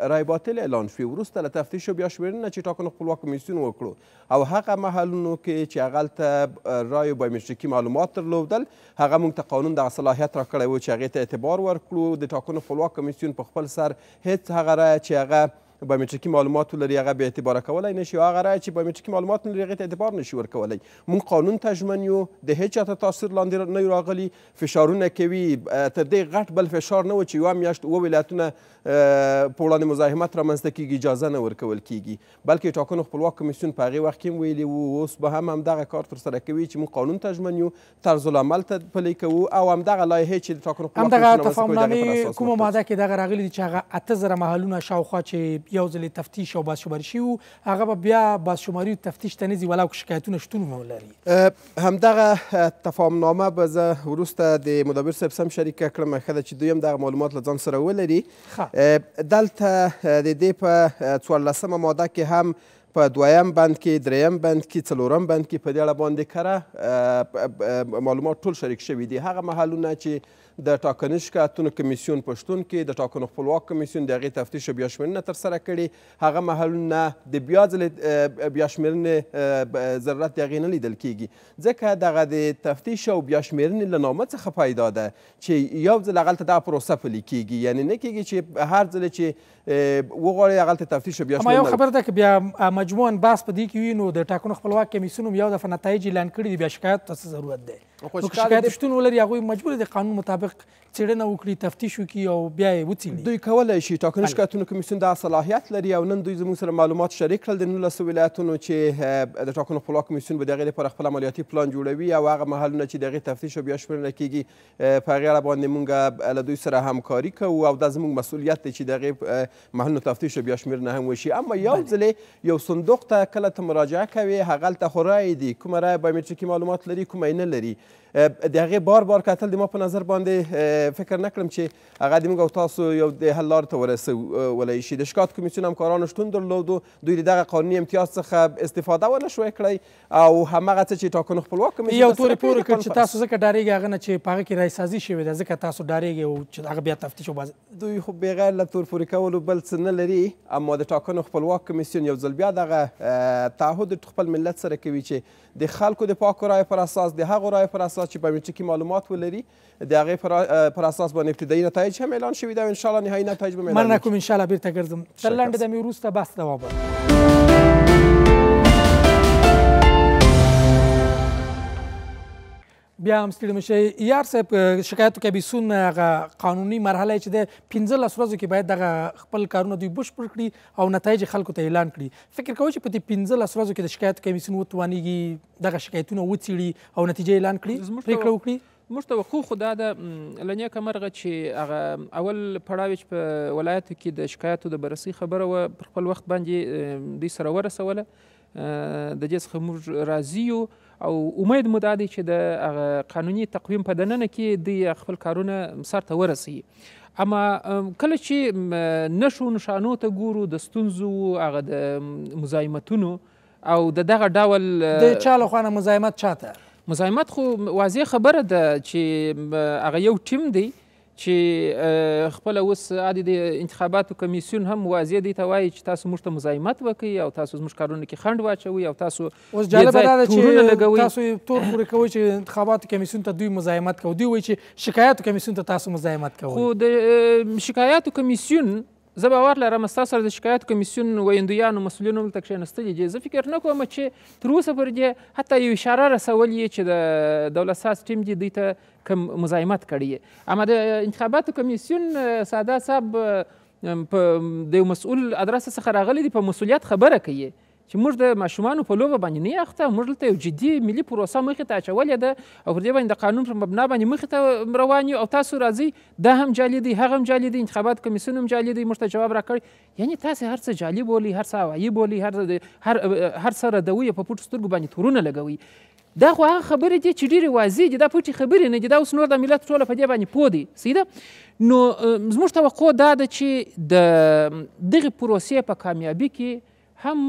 رای باطل اعلان شوي وروسته له تفتیش و بیا شمېرنه چې ټاکنو خپلواک کمیسیون وکړو او هغه محلونو کې چې هغلته رای و بایومتریکي معلومات درلودل هغه موږ ته قانون دغه صلاحیت راکړی و چې هغې ته اعتبار ورکړو. د ټاکنو خپلواک کمیسیون په خپل سر هېڅ هغه رای چې هغه بایومتریکي معلومات لري هغه بې اعتباره کولی نه شي او هغه رایه چې بایومتریکي معلومات نه لري هغې ته اعتبار نه شي ورکولی. موږ قانون ته ژمن یو، د هېچ چا ته تاثیر لاندې نه یو راغلي، فشارونه کوي. تر دې غټ بل فشار نه و چې یوه میاشت اوه ولایتونه په وړاندې مزاحمت رامنځته کېږي اجازه نه ورکول کېږي، بلکې ټاکنو خپلواک کمیسیون په هغې وخت کې هم ویلي وو اوس به هم همدغه کار ترسره کوي چې موږ قانون ته ژمن یو، طرز العمل ته پلی کوو او همدغه لایحې چې د ټاکنو خپلواک کمیسیون همدغه تفاهم نامې کومه ماده کې دغه راغلي دي چې هغه 8000 محلونه شاوخوا چې یو ځلې تفتیش او بازشماري شوي وو، هغه به بیا بازشماري و تفتیش ته نه ځي ولو که شکایتونه شتون ولري. همدغه تفاهم نامه به زه وروسته د مدبر صاحب سم شریکه کړم، ښه ده چې دوی هم دغه معلومات له ځان سره ولري. دلته د دې په 14مه ماده کې هم په دویم بند کې، دریم بند کې، څلورم بند کې په دې اړه باندې کره معلومات ټول شریک شوي دي. هغه محلونه چې د ټاکنیز شکایتونو کمیسیون پښتون کې د ټاکنو خپلواک کمیسیون د هغې تفتیش او بیا شمېرنه ترسره کړي، هغه محلونه د بیا ځلې بیا شمېرنې ضرورت د هغې نه لیدل کېږي، ځکه دغه د تفتیش او بیا شمېرنې له نامه څخه پیدا ده چې یو ځل هغلته دغه پروسه پلي کېږي، یعنې نه کېږي چې هر ځلې چې وغواړئ هغلته تفتیش او بیا شمېرنه. اما یو خبره ده که بیا مجموعاً بحث په دې کې وي، نو د ټاکنو خپلواک کمیسیون هم یو دفعه نتایج اعلان کړي دي، بیا شکایت ته څه ضرورت دی؟ نو که شکایت شتون ولري هغوی مجبور د قانون مطابق څېړنه وکړي، تفتیش وکړي او بیا یې وڅېړي. دوی کولی شي، ټاکنیز شکایتونو کمیسیون دغه صلاحیت لري او نن دوی زموږ سره معلومات شریک کړل د 19 ولایتونو چې د ټاکنو خپلواک کمیسیون به د هغې لپاره خپل عملیاتي پلان جوړوي او هغه محلونه چې د هغې تفتیش او بیا شمېرنه کېږي په هغې اړه باندې موږ له دوی سره همکاري کوو او دا زموږ مسؤلیت دی چې د هغې محلونو تفتیش او بیا شمېرنه هم وشي. اما یو ځلې یو صندوق ته کله ته مراجعه کوې، هغلته خو رایې دي، کومه رایه بایومټریکي معلومات لري، کومه یې نه لري. د هغې بار بار کتل د ما په نظر باندې فکر نه کړم چې هغه د موږ او تاسو یو د حل لارې ته ورسولی شي. د شکایت کمیسیون همکارانو شتون درلودو، دوی د دغه قانوني امتیاز څخه استفاده ونه شوی کړی او همغه څه چې ټاکنو خپلواک کمیسیون یو تورې پورې کړ چې تاسو ځکه ډارېږئ هغه نه چې په هغه کې رایې سازي شوې ده ځکه تاسو ډارېږئ او چې هغه بیا تفتیش وباز. دوی خو بېغیر له تور پورې کولو بل څه نه لري، اما د ټاکنو خپلواک کمیسیون یو ځل بیا دغه تعهد خپل ملت سره کوي چې د خلکو د پاکو رایو پر اساس د هغو رایو پر اساس چې بایومټریکي معلومات ولري د هغې پر اساس باندې ابتدایي نتایج هم اعلان شوي ده او انشاءالله نهایي نتایج به مننه کوم. انشاءالله بیرته ګرځم تر لنډې دمې وروسته بحث دوام ورکوو. بیا هم ستړي مه شئ یار صاحب، شکایتو کمیسیون هغه قانوني مرحله چې ده 15 ورځو کې باید دغه خپل کارونه دوی بشپړ کړي او نتایج خلکو ته اعلان کړي. فکر کوئ چې په دې 15 ورځو کې د شکایتو کمیسیون وتوانیږي دغه شکایتونه وڅېړي او نتیجه اعلان کړي، پرېکړه وکړي؟ موږ توقع خو دا ده له نیکه مرغه چې هغه اول پړاو چې په ولایاتو کې د شکایتو د بررسۍ خبره وه پر خپل وخت باندې دوی سره ورسوله، د دې څخه موږ راضي یو او امید مو دا دی چې د قانوني تقویم په دننه کې دوی خپل کارونه سر ته ورسوي. اما کله چې نښو نښانو ته ګورو د ستونزو هغه د مزاحمتونو او د دغه ډول د چا له خوا نه مزاحمت چاته مزاحمت، خو واضح خبره ده چې هغه یو ټیم دی چې خپله اوس عادي د انتخاباتو کمیسیون هم واضح دی ته وایي چې تاسو موږ ته مزاحمت وکوئ او تاسو زموږ کارونو کې خنډ واچوئ او تاسو اوس جالبه دا ده چې تاسو یې تور پورې کوئ چې انتخاباتو کمیسیون ته دوی مزاحمت کوي، دوی وایي چې شکایاتو کمیسیون ته تاسو مزاحمت کوئ. خو د شکایاتو کمیسیون زه باور لرم ستا سره د شکایاتو کمیسیون ویندویانو مسؤلینو هلته کښېنستلي دي، زه فکر نه کوم چې تر اوسه پر دې حتی یو اشاره رسول یې چې د دولت ساز ټیم دي دوی ته کم مزاحمت کړي. اما د انتخاباتو کمیسیون ساده صاحب د یو مسؤول ادرس څخه راغلی دي، په مسؤلیت خبره کوي چې موږ د ماشومانو په لوبه باندې نه یې اخته، موږ دلته یو جدي ملي پروسه مخې ته اچولې ده او پر دې باندې د قانون پر مبنا باندې مخې ته روان یو او تاسو راځئ، دا هم جالي دی، هغه هم جالي دی، انتخابات کمیسیون هم جالي دی، موږ ته جواب راکړئ. یعنې تاسې هر څه جالي بولئ، هر څه هوایي بولئ، هر څه ردوئ، په پټو سترګو باندې تورونه لګوئ. دا خو هغه خبرې دي چې ډېرې واضح دي، دا پټې خبرې نه دي، دا اوس نور دا ملت ټوله په دې باندې پوه دی، صحیح ده؟ نو زموږ توقع دا ده چې د دغې پروسې په کامیابي کې هم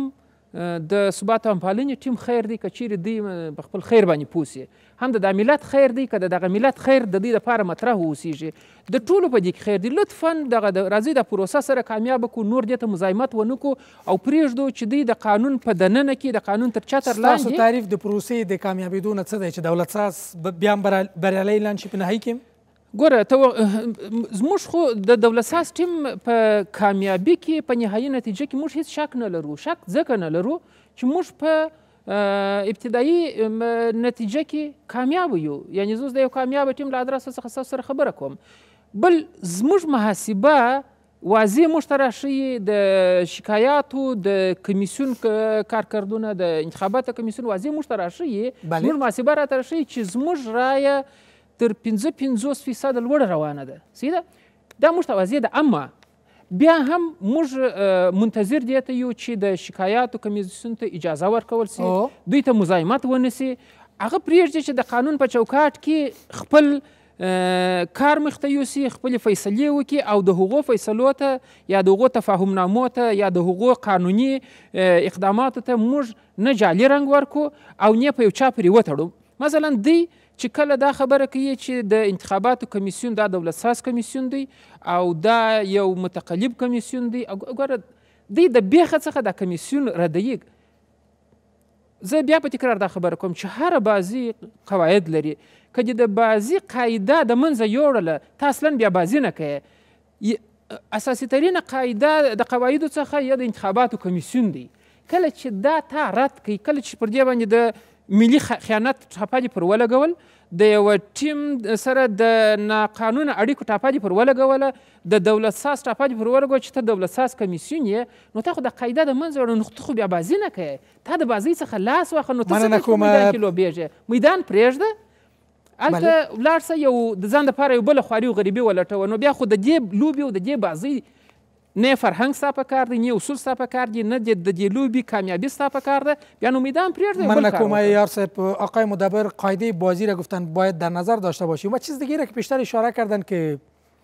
د ثبات او همپالنې ټیم خیر دی که چیرې دوی په خپل خیر باندې پوه سي، هم د دا ملت خیر دی که د دغه ملت خیر د دوی دپاره مطرح واوسېږي، د ټولو په دې کې خیر دی. لطفا دغه راځئ د پروسه سره کامیابه کړو، نور دې ته مزاحمت ونه کړو او پرېږدو چې دوی د قانون په دننه کې د قانون تر چتر لاندې. ستاسو تعریف د پروسې د کامیابېدو نه څه دی چې دولت ساز بیا هم بریالی اعلان شي په نهایي کې؟ ګوره زموږ خو د دولت ساز ټیم په کامیابي کې په نهایي نتیجه کې موږ هیڅ شک نه لرو، شک ځکه نه لرو چې موږ په ابتدایي نتیجه کې کامیاب یو، یعنې زه اوس د یو کامیاب ټیم له ادرس څخه ستاسو سره خبره کوم. بل زموږ محاسبه واضح موږ ته راښیي د شکایاتو د کمیسیون کارکردونه د انتخاباتو کمیسیون واضح موږ ته راښیي، زموږ محاسبه راته راښیي چې زموږ رایه تر 55% لوړه روانه ده، صحیح ده؟ دا موږ ته واضح ده. اما بیا هم موږ منتظر دي ته یو چې د شکایاتو کمیسیون ته اجازه ورکول سي، دوی ته مزاحمت ونه سي، هغه پرېږدي چې د قانون په چوکاټ کې خپل کار مخته یوسي، خپلې فیصلې وکړي او د هغو فیصلو ته یا د هغو تفاهم نامو ته یا د هغو قانوني اقداماتو ته موږ نه جالي رنګ ورکو او نه په یو چا پرې وتړو. مثلا دی چې کله دا خبره کوي چې د انتخاباتو کمیسیون دا دولت ساز کمیسیون دی او دا یو متقلب کمیسیون دی، ګوره دی د بیخه څخه دا کمیسیون ردیږ. زه بیا په تکرار دا خبره کوم چې هره بازي قواعد لري، که د بازي قاعده د منځه یوړله ته اصلا بیا بازي نه کوې. اساسي ترینه قاعده د قواعدو څخه یا د انتخاباتو کمیسیون دی، کله چې دا تا رد کوي، کله چې پر دې باندې د ملي خیانت ټاپه دې پر ولګول، د یوه ټیم سره د ناقانونه اړیکو ټاپه دې پر ولګوله، د دولت ساز ټاپه دې پر ولګوله چې ته دولت ساز کمیسیون یې، نو تا خو د قاعده د منځه وړه نقطه خو بیا بازي نه کوې، تا د بازۍ څخه لاس واخه، نو ته څه کوې؟ میدان کې لوبېږې، میدان پرېږده، هلته ولاړ سه یو د ځان دپاره یو بله خواري او غریبي ولټوه، نو بیا خو د دې لوبې او د دې بازۍ نه فرهنګ ستا په کار دی، نه اصول ستا په کار دی، نه د دې لوبې کامیابي ستا په کار ده، بیا نو میدان پرېږدی. من نکوم یار صاحب، آقای مدبر قاعده بازی را گفتن باید در نظر داشته باشیم و چیز دیگه را که بیشتر اشاره کردن که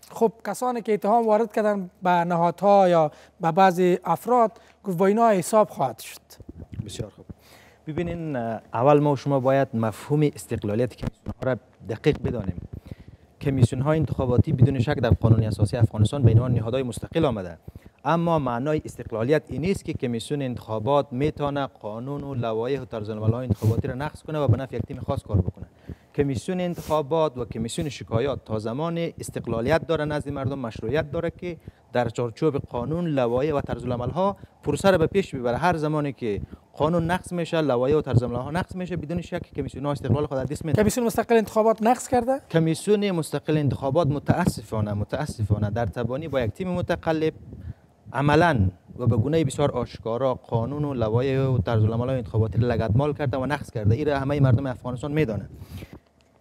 خب کسانی که اتهام وارد کردن به نهادها یا به بعضی افراد، گفت با اینا حساب خواهد شد. بسیار خوب. ببینین، اول ما شما باید مفهوم استقلالیت کمیسیون ها را دقیق بدانیم. کمیسیون های انتخاباتی بدون شک در قانون اساسی افغانستان به عنوان نهادهای مستقل آمده، اما معنای استقلالیت این نیست که کمیسیون انتخابات میتونه قانون و لوایح و طرزالعمل‌های انتخاباتی را نقض کنه و به نفع یک تیم خاص کار بکنه. کمیسیون انتخابات و کمیسیون شکایات تا زمان استقلالیت داره، نزد مردم مشروعیت داره که در چارچوب قانون، لوایح و طرزالعمل‌ها پروسه را به پیش ببره. هر زمانی که قانون نقض میشه، لوایح و طرزالعمل‌ها نقض میشه، بدون شک کمیسیون ها استقلال خود از دست میدن. کمیسیون مستقل انتخابات نقض کرده؟ کمیسیون مستقل انتخابات متاسفانه در تبانی با یک تیم متقلب عملاً و به گونه بسیار آشکارا قانون و لوایح و طرزالعمل‌های انتخاباتی را لگدمال کرده و نقض کرده. این را همه مردم افغانستان میدانند.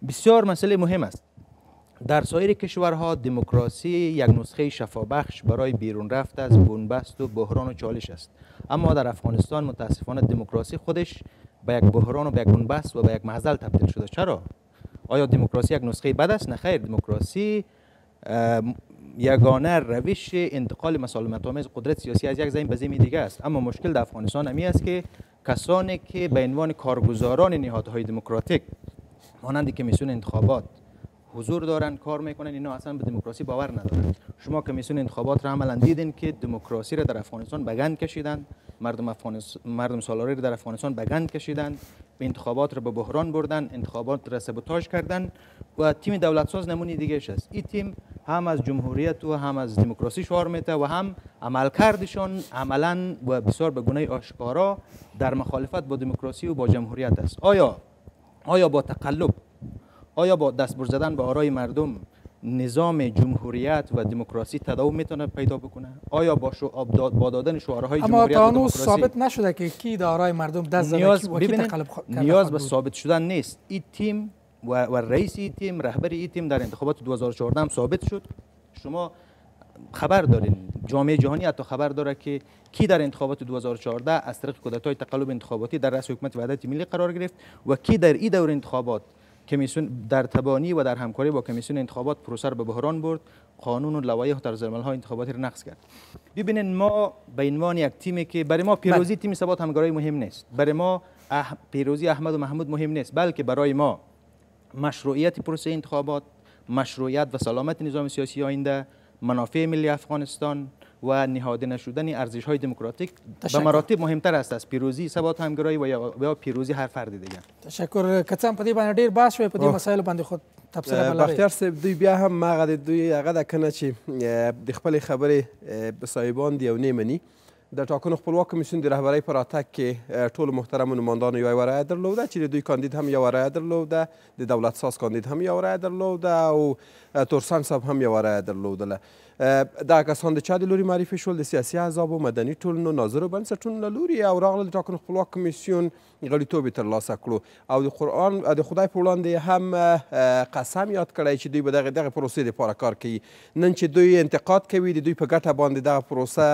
بسیار مسئله مهم است. در سایر کشورها دموکراسی یک نسخه شفابخش برای بیرون رفت از بنبست و بحران و چالش است، اما در افغانستان متاسفانه دموکراسی خودش به یک بحران و به یک بنبست و به یک معضل تبدیل شده. چرا؟ آیا دموکراسی یک نسخه بد است؟ نه خیر، دموکراسی یگانه روش انتقال مسالمت‌آمیز قدرت سیاسی از یک زمین به زمین دیگه است. اما مشکل در افغانستان همین است که کسانی که به عنوان کارگزاران نهادهای دموکراتیک مانند کمیسیون انتخابات حضور دارند، کار میکنند، اینا اصلا به دموکراسی باور ندارند. شما کمیسیون انتخابات را عملا دیدین که دموکراسی را در افغانستان به گند کشیدند، مردم سالاری را در افغانستان به گند کشیدند، به انتخابات را به بحران بردند، انتخابات را سبوتاژ کردند و تیم دولت ساز نمونه دیگه است. این تیم هم از جمهوریت و هم از دموکراسی شعار میده و هم عملکردشان عملا و بسیار به گونه آشکارا در مخالفت با دموکراسی و با جمهوریت است. آیا با تقلب، آیا با دستبر زدن به آرای مردم نظام جمهوریت و دموکراسی تداوم میتونه پیدا بکنه؟ آیا با دادن شعارهای جمهوریت و دموکراسی؟ اما ثابت نشده که کی در آرای مردم دست زده، کی تقلب کرده. نیاز به ثابت شدن نیست. این تیم و رئیس این تیم، رهبر این تیم در انتخابات 2014 هم ثابت شد. شما خبر دارین، جامعه جهانی حتی خبر داره که کی در انتخابات 2014 از طریق کودتای تقلب انتخاباتی در رأس حکومت وحدت ملی قرار گرفت و کی در این دور انتخابات کمیسیون در تبانی و در همکاری با کمیسیون انتخابات پروسه را به بحران برد، قانون و لوایح و طرزالعمل‌های انتخاباتی را نقض کرد. ببینین، ما به عنوان یک تیمی که برای ما پیروزی تیم ثبات همگرایی مهم نیست، برای ما پیروزی احمد و محمود مهم نیست، بلکه برای ما مشروعیت پروسه انتخابات، مشروعیت و سلامت نظام سیاسی آینده، منافع ملی افغانستان و نهاده نشدن ارزش‌های دموکراتیک به مراتب مهمتر است از پیروزی ثبات همگرایی و یا پیروزی هر فرد دیگه. تشکر. کتم پدی باندې ډیر باس شوی، پدی مسائل باندې خود تفصیل بلل. بختیار صاحب، دوی بیا هم ماغه دوی هغه د کنه چې د خپل خبرې صاحبان دی او نه مني در تاکنون خپلواک کمیسیون در رهبری پراتک که طول محترم نمایندان یو ورای درلوده چې دوی کاندید هم یو ورای درلوده، د دولت ساز کاندید هم یو ورای درلوده او تورسن صاحب هم یو ورای درلودله. دا کسان د چا د لوري معرفي شول؟ د سیاسي احزابو، مدني ټولنو، ناظرو بنسټونو له لوري او راغله د ټاکنو خپلواک کمیسیون غړیتوب یې ترلاسه کړو او د قرآن د خدای په وړاندې هم قسم یاد کړی چې دوی به دغه پروسې دپاره کار کوي. نن چې دوی انتقاد کوي د دوی په ګټه باندې دغه پروسه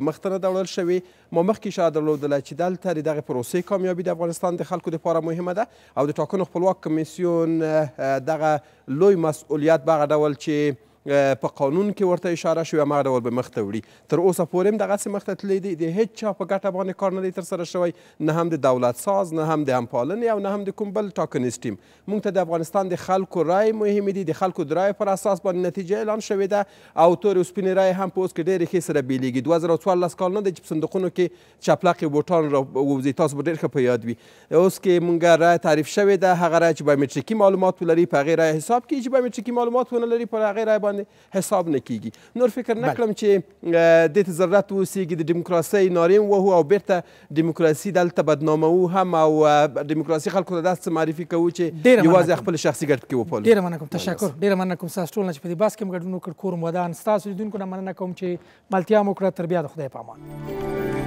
مخته نه ده وړل شوې. ما مخکې اشاره درلودله چې دلته د دغه پروسې کامیابي د افغانستان د خلکو دپاره مهمه ده او د ټاکنو خپلواک کمیسیون دغه لوی مسؤلیت به هغه ډول چې په قانون کې ورته اشاره شوې هماغه ډول به مخته وړي. تر اوسه پورې هم دغسې مخته تللی دی، د هېڅ چا په ګټه باندې کار نه دی ترسره شوی، نه هم د دولت ساز، نه هم د همپالنې او نه هم د کوم بل ټاکنیز ټیم. موږ ته د افغانستان د خلکو رای مهمې دي، د خلکو د رایو پر اساس باندې نتیجه اعلان شوې ده او تورې او سپینې رایې هم په اوس کې ډېرې ښې سره بیلېږي. 2014 کال نه دی چې په صندوقونو کې چپلقې بوټان راووځي، تاسو به ډېر ښه په یاد وي. اوس کې موږ رایه تعریف شوې ده، هغه رایه چې بایومټریکي معلومات ولري په هغې رایه حساب کېږي، چې بایومټریکي معلومات ونه لري پر هغې رایه حساب نه کېږي. نور فکر نه کړم چې دې ته ضرورت واوسېږي. د ډیموکراسۍ نارې ووهو او بیرته ډیموکراسي دلته بدناموو هم او ډیموکراسي خلکو ته داسې معرفي کوو چې یوازې خپل شخصي ګټ کې وپالو. ډېره مننه کوم، تشکر. ډېره مننه کوم ستاسو ټولو نه چې په دې بحث کې مو ګډون وکړ. کور مو ودان. ستاسو لیدونکو نه مننه کوم چې ملتیا مو وکړه. تر بیا د خدای په امان.